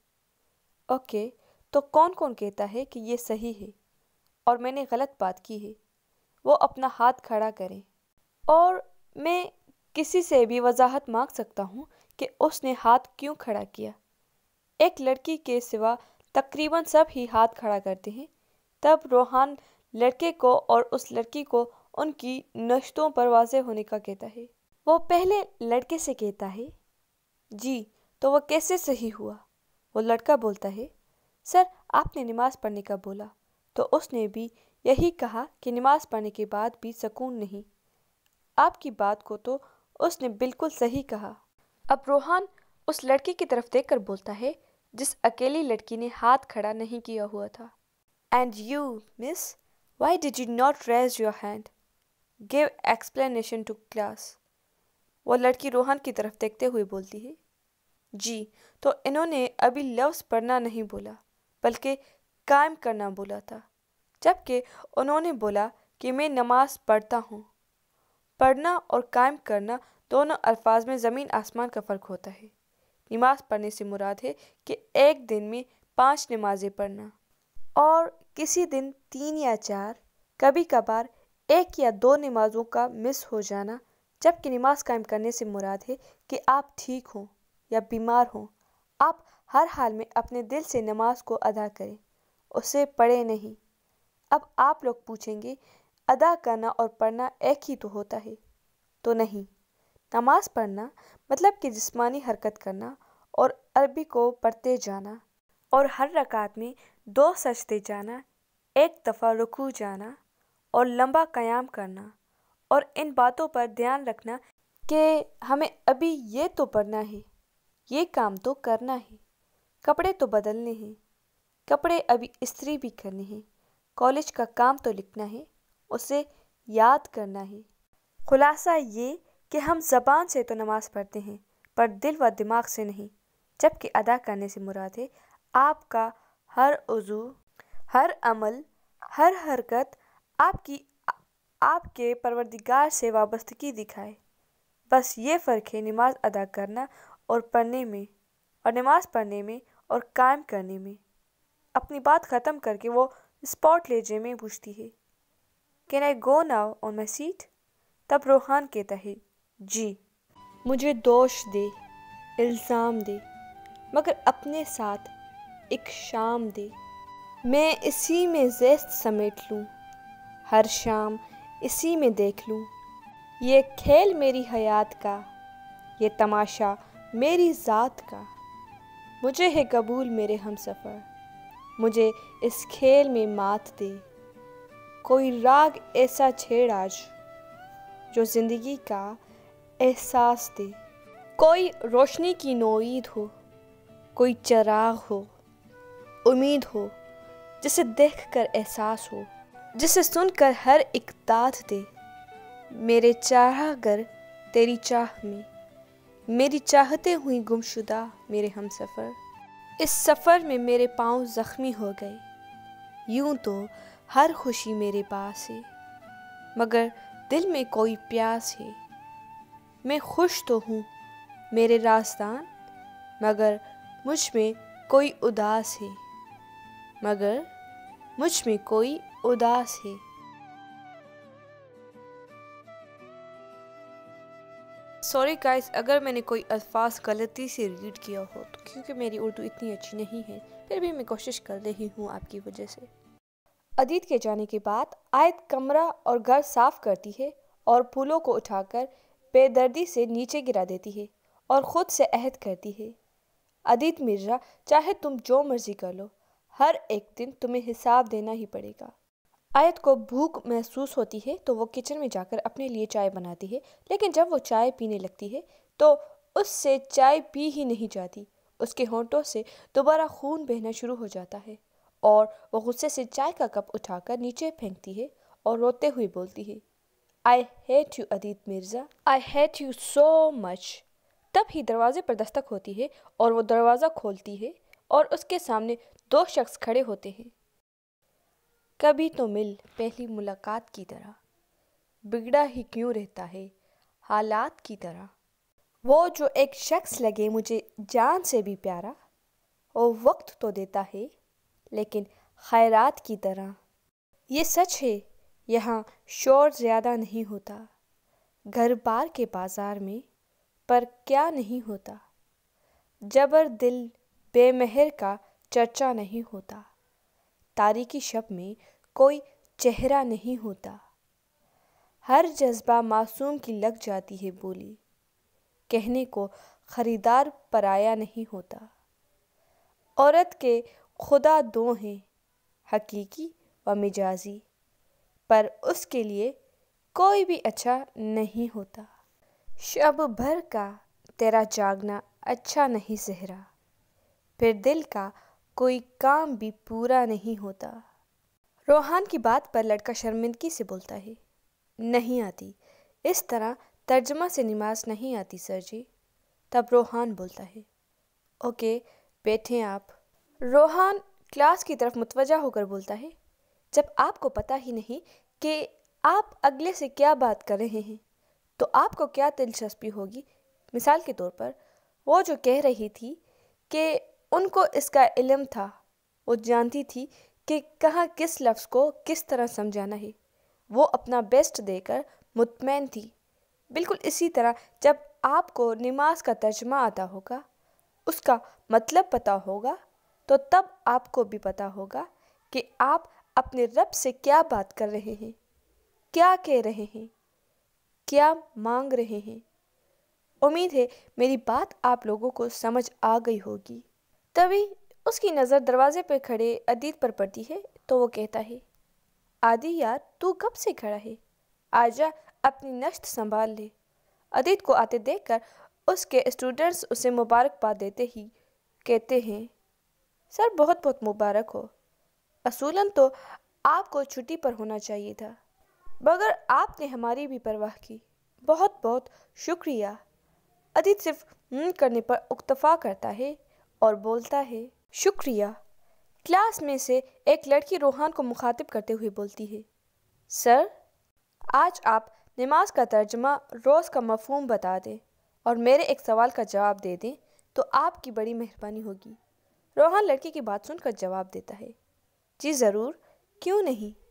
ओके, तो कौन कौन कहता है कि ये सही है और मैंने गलत बात की है? वो अपना हाथ खड़ा करें। और मैं किसी से भी वजाहत मांग सकता हूँ कि उसने हाथ क्यों खड़ा किया? एक लड़की के सिवा तकरीबन सब ही हाथ खड़ा करते हैं। तब रोहान लड़के को और उस लड़की को उनकी नश्तों पर वाज़े होने का कहता है। वो पहले लड़के से कहता है, जी, तो वो कैसे सही हुआ? वो लड़का बोलता है, सर, आपने नमाज़ पढ़ने का बोला तो उसने भी यही कहा कि नमाज़ पढ़ने के बाद भी सुकून नहीं। आपकी बात को तो उसने बिल्कुल सही कहा। अब रोहान उस लड़के की तरफ देखकर बोलता है, जिस अकेली लड़की ने हाथ खड़ा नहीं किया हुआ था। And you miss, why did you not raise your hand? Give explanation to class. वो लड़की रोहन की तरफ देखते हुए बोलती है, जी तो इन्होंने अभी लफ्ज़ पढ़ना नहीं बोला बल्कि कायम करना बोला था, जबकि उन्होंने बोला कि मैं नमाज पढ़ता हूँ। पढ़ना और कायम करना दोनों अल्फाज में ज़मीन आसमान का फ़र्क होता है। नमाज पढ़ने से मुराद है कि एक दिन में 5 नमाजें पढ़ना, और किसी दिन 3 या 4, कभी कभार 1 या 2 नमाजों का मिस हो जाना। जबकि नमाज कायम करने से मुराद है कि आप ठीक हों या बीमार हों, आप हर हाल में अपने दिल से नमाज को अदा करें, उसे पढ़ें नहीं। अब आप लोग पूछेंगे, अदा करना और पढ़ना एक ही तो होता है? तो नहीं, नमाज पढ़ना मतलब कि जिस्मानी हरकत करना और अरबी को पढ़ते जाना, और हर रकात में 2 सजदे जाना, 1 दफ़ा रुकू जाना और लंबा क़याम करना, और इन बातों पर ध्यान रखना कि हमें अभी ये तो पढ़ना है, ये काम तो करना है, कपड़े तो बदलने हैं, कपड़े अभी इस्त्री भी करने हैं, कॉलेज का काम तो लिखना है, उसे याद करना है। खुलासा ये कि हम ज़बान से तो नमाज़ पढ़ते हैं पर दिल व दिमाग से नहीं। जबकि अदा करने से मुराद है आपका हर उज़ू, हर अमल, हर हरकत आपकी आपके परवरदिगार से वाबस्तगी दिखाए। बस ये फ़र्क है नमाज अदा करना और पढ़ने में, और नमाज पढ़ने में और कायम करने में। अपनी बात ख़त्म करके वो स्पॉट लेजे में पूछती है, can I go now on my seat? तब रोहान कहता है, जी। मुझे दोष दे, इल्ज़ाम दे, मगर अपने साथ एक शाम दे, मैं इसी में ज़ेस्त समेट लूँ, हर शाम इसी में देख लूँ, ये खेल मेरी हयात का, ये तमाशा मेरी ज़ात का। मुझे है कबूल मेरे हम सफ़र, मुझे इस खेल में मात दे, कोई राग ऐसा छेड़ आज जो ज़िंदगी का एहसास दे, कोई रोशनी की नोईद हो, कोई चिराग हो, उम्मीद हो, जिसे देखकर एहसास हो, जिसे सुनकर हर एक दाद दे, मेरे चाहगर तेरी चाह में, मेरी चाहते हुई गुमशुदा मेरे हम सफ़र। इस सफ़र में मेरे पाँव ज़ख्मी हो गए, यूं तो हर खुशी मेरे पास है मगर दिल में कोई प्यास है। मैं खुश तो हूँ मेरे रास्तान, मगर मुझ में कोई उदास है, मगर मुझ में कोई उदास है। सॉरी गाइस, अगर मैंने कोई अल्फाज गलती से रीड किया हो तो, क्योंकि मेरी उर्दू इतनी अच्छी नहीं है, फिर भी मैं कोशिश कर रही हूँ आपकी वजह से। अदीत के जाने के बाद आयत कमरा और घर साफ करती है और फूलों को उठाकर बेदर्दी से नीचे गिरा देती है और ख़ुद से अहद करती है, अदीत मिर्जा चाहे तुम जो मर्जी कर लो, हर एक दिन तुम्हें हिसाब देना ही पड़ेगा। आयत को भूख महसूस होती है तो वो किचन में जाकर अपने लिए चाय बनाती है, लेकिन जब वो चाय पीने लगती है तो उससे चाय पी ही नहीं जाती, उसके होंठों से दोबारा खून बहना शुरू हो जाता है और वो गुस्से से चाय का कप उठाकर नीचे फेंकती है और रोते हुए बोलती है, I hate you Adit Mirza, I hate you so much. तभी दरवाजे पर दस्तक होती है और वो दरवाज़ा खोलती है और उसके सामने 2 शख्स खड़े होते हैं। कभी तो मिल पहली मुलाकात की तरह, बिगड़ा ही क्यों रहता है हालात की तरह, वो जो एक शख्स लगे मुझे जान से भी प्यारा, वो वक्त तो देता है लेकिन खैरात की तरह। ये सच है यहाँ शोर ज़्यादा नहीं होता, घर बार के बाज़ार में पर क्या नहीं होता, जबर दिल बेमहर का चर्चा नहीं होता, तारीकी शब में कोई चेहरा नहीं होता, हर जज्बा मासूम की लग जाती है बोली, कहने को ख़रीदार पराया नहीं होता। औरत के खुदा दो हैं, हकीकी व मिजाजी, पर उसके लिए कोई भी अच्छा नहीं होता, शब भर का तेरा जागना अच्छा नहीं सहरा, फिर दिल का कोई काम भी पूरा नहीं होता। रोहान की बात पर लड़का शर्मिंदगी से बोलता है, नहीं आती, इस तरह तर्जमा से नमाज नहीं आती सर जी। तब रोहान बोलता है, ओके बैठें आप। रोहान क्लास की तरफ मुतवजा होकर बोलता है, जब आपको पता ही नहीं कि आप अगले से क्या बात कर रहे हैं तो आपको क्या दिलचस्पी होगी। मिसाल के तौर पर वो जो कह रही थी कि उनको इसका इल्म था, वो जानती थी कि कहाँ किस लफ्ज़ को किस तरह समझाना है, वो अपना बेस्ट देकर मुतमैन थी। बिल्कुल इसी तरह जब आपको नमाज का तर्जमा आता होगा, उसका मतलब पता होगा, तो तब आपको भी पता होगा कि आप अपने रब से क्या बात कर रहे हैं, क्या कह रहे हैं, क्या मांग रहे हैं। उम्मीद है मेरी बात आप लोगों को समझ आ गई होगी। तभी उसकी नज़र दरवाजे पर खड़े आदित पर पड़ती है तो वो कहता है, आदि यार तू कब से खड़ा है, आजा अपनी नश्त संभाल ले। आदित को आते देखकर उसके स्टूडेंट्स उसे मुबारकबाद देते ही कहते हैं, सर बहुत बहुत मुबारक हो, असूलन तो आपको छुट्टी पर होना चाहिए था, मगर आपने हमारी भी परवाह की, बहुत बहुत शुक्रिया। आदित सिर्फ करने पर इक्तफ़ा करता है और बोलता है, शुक्रिया। क्लास में से एक लड़की रोहान को मुखातिब करते हुए बोलती है, सर आज आप नमाज का तर्जमा रोज़ का मफहूम बता दें और मेरे एक सवाल का जवाब दे दें तो आपकी बड़ी मेहरबानी होगी। रोहान लड़की की बात सुनकर जवाब देता है, जी ज़रूर, क्यों नहीं।